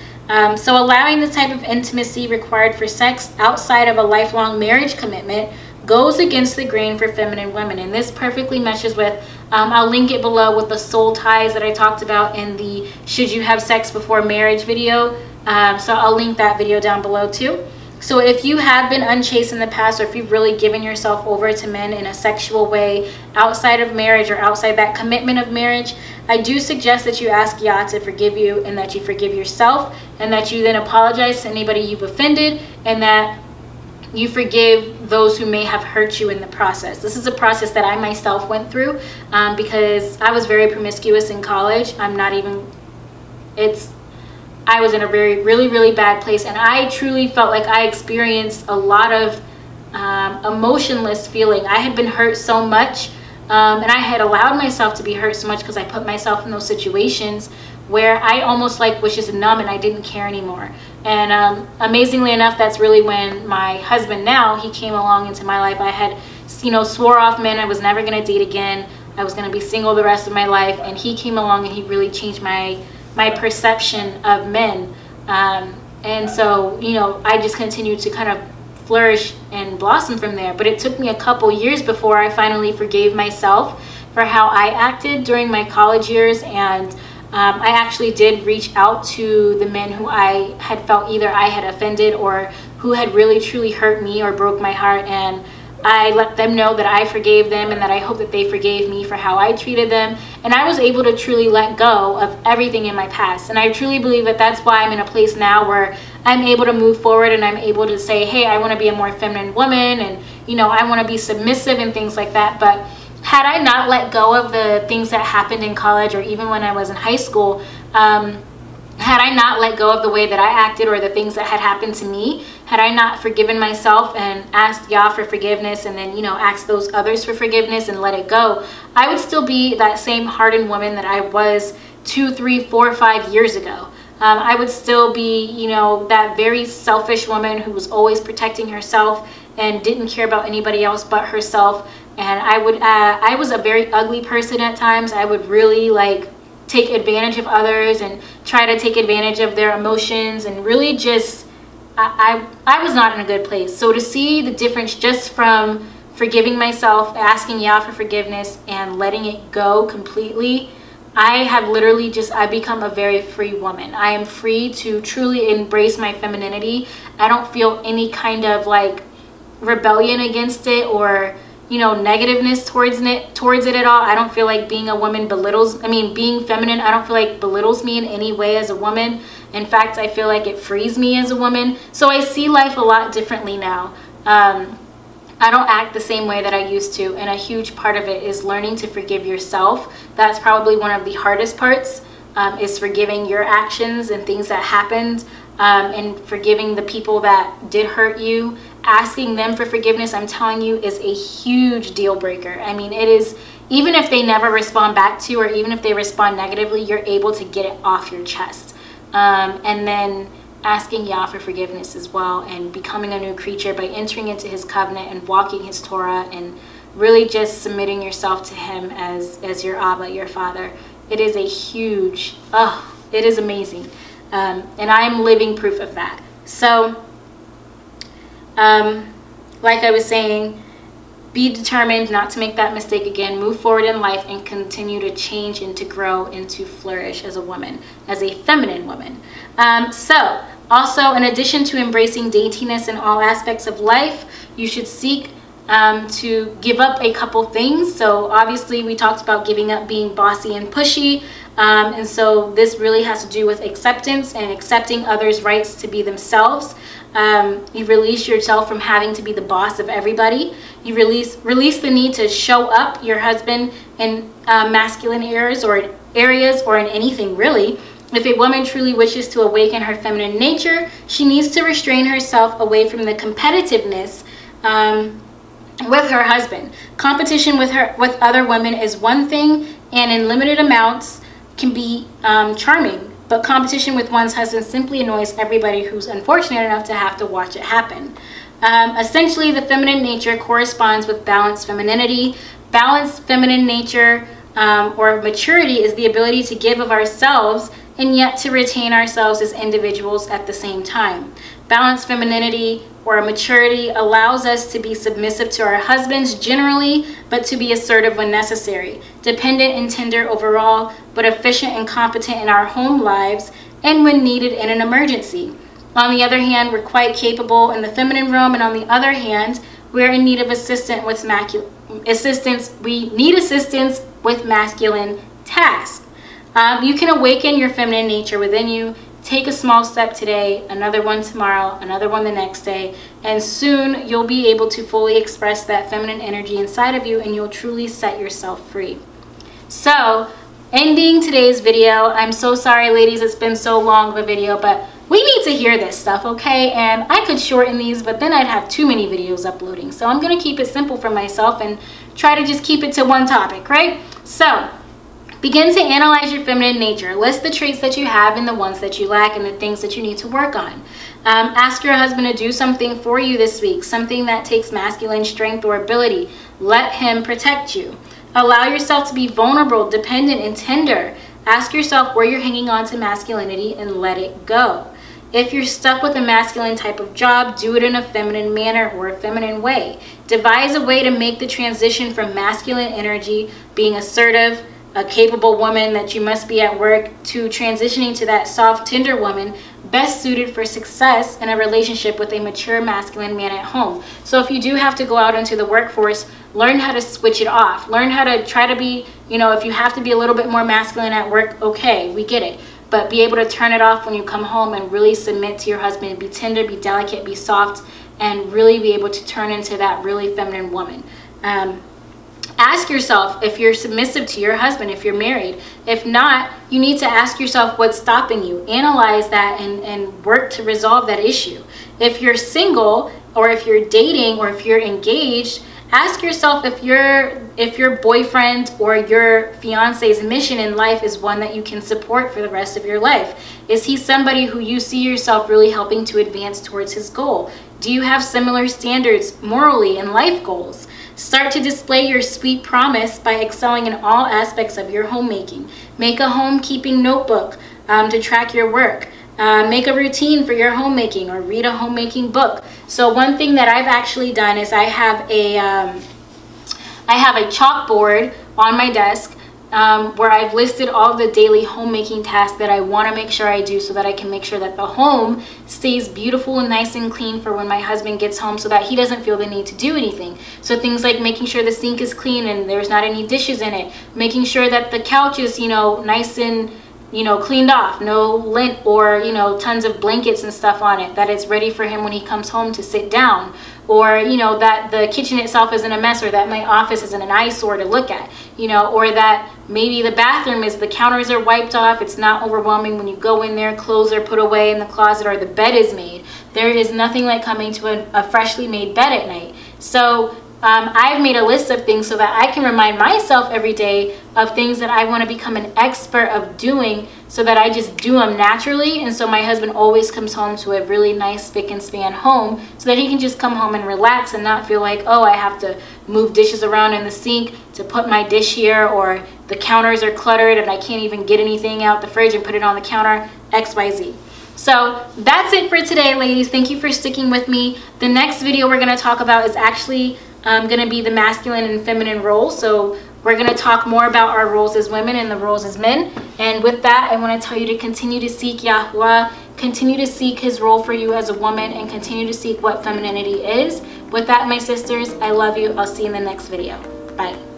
So allowing the type of intimacy required for sex outside of a lifelong marriage commitment goes against the grain for feminine women. And this perfectly meshes with, I'll link it below, with the soul ties that I talked about in the Should You Have Sex Before Marriage video. So I'll link that video down below too. So if you have been unchaste in the past, or if you've really given yourself over to men in a sexual way outside of marriage or outside that commitment of marriage, I do suggest that you ask Yah to forgive you, and that you forgive yourself, and that you then apologize to anybody you've offended, and that you forgive those who may have hurt you in the process. This is a process that I myself went through because I was very promiscuous in college. I was in a really bad place, and I truly felt like I experienced a lot of emotionless feeling. I had been hurt so much, and I had allowed myself to be hurt so much because I put myself in those situations where I almost like was just numb and I didn't care anymore. And amazingly enough, that's really when my husband now, he came along into my life. I had, you know, swore off men. I was never gonna date again. I was gonna be single the rest of my life. And he came along and he really changed my perception of men. And so, you know, I just continued to kind of flourish and blossom from there. But it took me a couple years before I finally forgave myself for how I acted during my college years. And I actually did reach out to the men who I had felt either I had offended or who had really truly hurt me or broke my heart, and I let them know that I forgave them and that I hope that they forgave me for how I treated them. And I was able to truly let go of everything in my past, and I truly believe that that's why I'm in a place now where I'm able to move forward, and I'm able to say, hey, I want to be a more feminine woman, and, you know, I want to be submissive and things like that. But had I not let go of the things that happened in college, or even when I was in high school, had I not let go of the way that I acted or the things that had happened to me, had I not forgiven myself and asked Yah for forgiveness, and then, you know, asked those others for forgiveness and let it go, I would still be that same hardened woman that I was 2, 3, 4, 5 years ago. I would still be, you know, that very selfish woman who was always protecting herself and didn't care about anybody else but herself. And I was a very ugly person at times. I would really like take advantage of others and try to take advantage of their emotions, and really just, I was not in a good place. So to see the difference just from forgiving myself, asking Yah for forgiveness, and letting it go completely, I have literally just, I've become a very free woman. I am free to truly embrace my femininity. I don't feel any kind of like rebellion against it, or, you know, negativeness towards it at all. I don't feel like being a woman being feminine, I don't feel like belittles me in any way as a woman. In fact, I feel like it frees me as a woman. So I see life a lot differently now. I don't act the same way that I used to, and a huge part of it is learning to forgive yourself. That's probably one of the hardest parts, is forgiving your actions and things that happened, and forgiving the people that did hurt you. Asking them for forgiveness, I'm telling you, is a huge deal breaker. I mean, it is, even if they never respond back to you, or even if they respond negatively, you're able to get it off your chest. And then asking Yah for forgiveness as well, and becoming a new creature by entering into his covenant and walking his Torah, and really just submitting yourself to him as your Abba, your father. It is a huge, it is amazing. And I am living proof of that. So, like I was saying, be determined not to make that mistake again. Move forward in life and continue to change and to grow and to flourish as a woman, as a feminine woman. So also, in addition to embracing daintiness in all aspects of life, you should seek to give up a couple things. So obviously we talked about giving up being bossy and pushy, and so this really has to do with acceptance and accepting others' rights to be themselves. You release yourself from having to be the boss of everybody. You release the need to show up your husband in masculine areas or in anything, really. If a woman truly wishes to awaken her feminine nature, she needs to restrain herself away from the competitiveness with her husband. Competition with other women is one thing, and in limited amounts can be charming. But competition with one's husband simply annoys everybody who's unfortunate enough to have to watch it happen. Essentially, the feminine nature corresponds with balanced femininity. Balanced feminine nature or maturity is the ability to give of ourselves and yet to retain ourselves as individuals at the same time. Balanced femininity or maturity allows us to be submissive to our husbands generally, but to be assertive when necessary, dependent and tender overall, but efficient and competent in our home lives and when needed in an emergency. On the other hand, we're quite capable in the feminine realm, and on the other hand, we're in need of assistance with masculine tasks. You can awaken your feminine nature within you. Take a small step today, another one tomorrow, another one the next day, and soon you'll be able to fully express that feminine energy inside of you, and you'll truly set yourself free. So, ending today's video. I'm so sorry, ladies, it's been so long of a video, but we need to hear this stuff, okay? And I could shorten these, but then I'd have too many videos uploading. So I'm gonna keep it simple for myself and try to just keep it to one topic, right? So, begin to analyze your feminine nature. List the traits that you have and the ones that you lack and the things that you need to work on. Ask your husband to do something for you this week, something that takes masculine strength or ability. Let him protect you. Allow yourself to be vulnerable, dependent, and tender. Ask yourself where you're hanging on to masculinity and let it go. If you're stuck with a masculine type of job, do it in a feminine manner or a feminine way. Devise a way to make the transition from masculine energy, being assertive, a capable woman that you must be at work, to transitioning to that soft, tender woman best suited for success in a relationship with a mature masculine man at home. So if you do have to go out into the workforce, learn how to switch it off. Learn how to try to be, you know, if you have to be a little bit more masculine at work, okay, we get it. But be able to turn it off when you come home and really submit to your husband. Be tender, be delicate, be soft, and really be able to turn into that really feminine woman. Ask yourself if you're submissive to your husband, if you're married. If not, you need to ask yourself what's stopping you. Analyze that and work to resolve that issue. If you're single, or if you're dating, or if you're engaged, ask yourself if your boyfriend or your fiance's mission in life is one that you can support for the rest of your life. Is he somebody who you see yourself really helping to advance towards his goal? Do you have similar standards morally and life goals? Start to display your sweet promise by excelling in all aspects of your homemaking. Make a homekeeping notebook to track your work. Make a routine for your homemaking, or read a homemaking book. So one thing that I've actually done is I have a chalkboard on my desk where I've listed all the daily homemaking tasks that I want to make sure I do, so that I can make sure that the home stays beautiful and nice and clean for when my husband gets home, so that he doesn't feel the need to do anything. So things like making sure the sink is clean and there's not any dishes in it, making sure that the couch is, you know, nice and, you know, cleaned off, no lint or, you know, tons of blankets and stuff on it, that it's ready for him when he comes home to sit down, or, you know, that the kitchen itself isn't a mess, or that my office isn't an eyesore to look at, you know, or that maybe the bathroom is, the counters are wiped off, it's not overwhelming when you go in there, clothes are put away in the closet, or the bed is made. There is nothing like coming to a freshly made bed at night. So I've made a list of things so that I can remind myself every day of things that I want to become an expert of doing, so that I just do them naturally, and so my husband always comes home to a really nice spick and span home, so that he can just come home and relax and not feel like, oh, I have to move dishes around in the sink to put my dish here, or the counters are cluttered and I can't even get anything out the fridge and put it on the counter, XYZ. So that's it for today, ladies. Thank you for sticking with me. The next video we're going to talk about is actually going to be the masculine and feminine roles. So we're going to talk more about our roles as women and the roles as men. And with that, I want to tell you to continue to seek Yahuwah, continue to seek his role for you as a woman, and continue to seek what femininity is. With that, my sisters, I love you. I'll see you in the next video. Bye.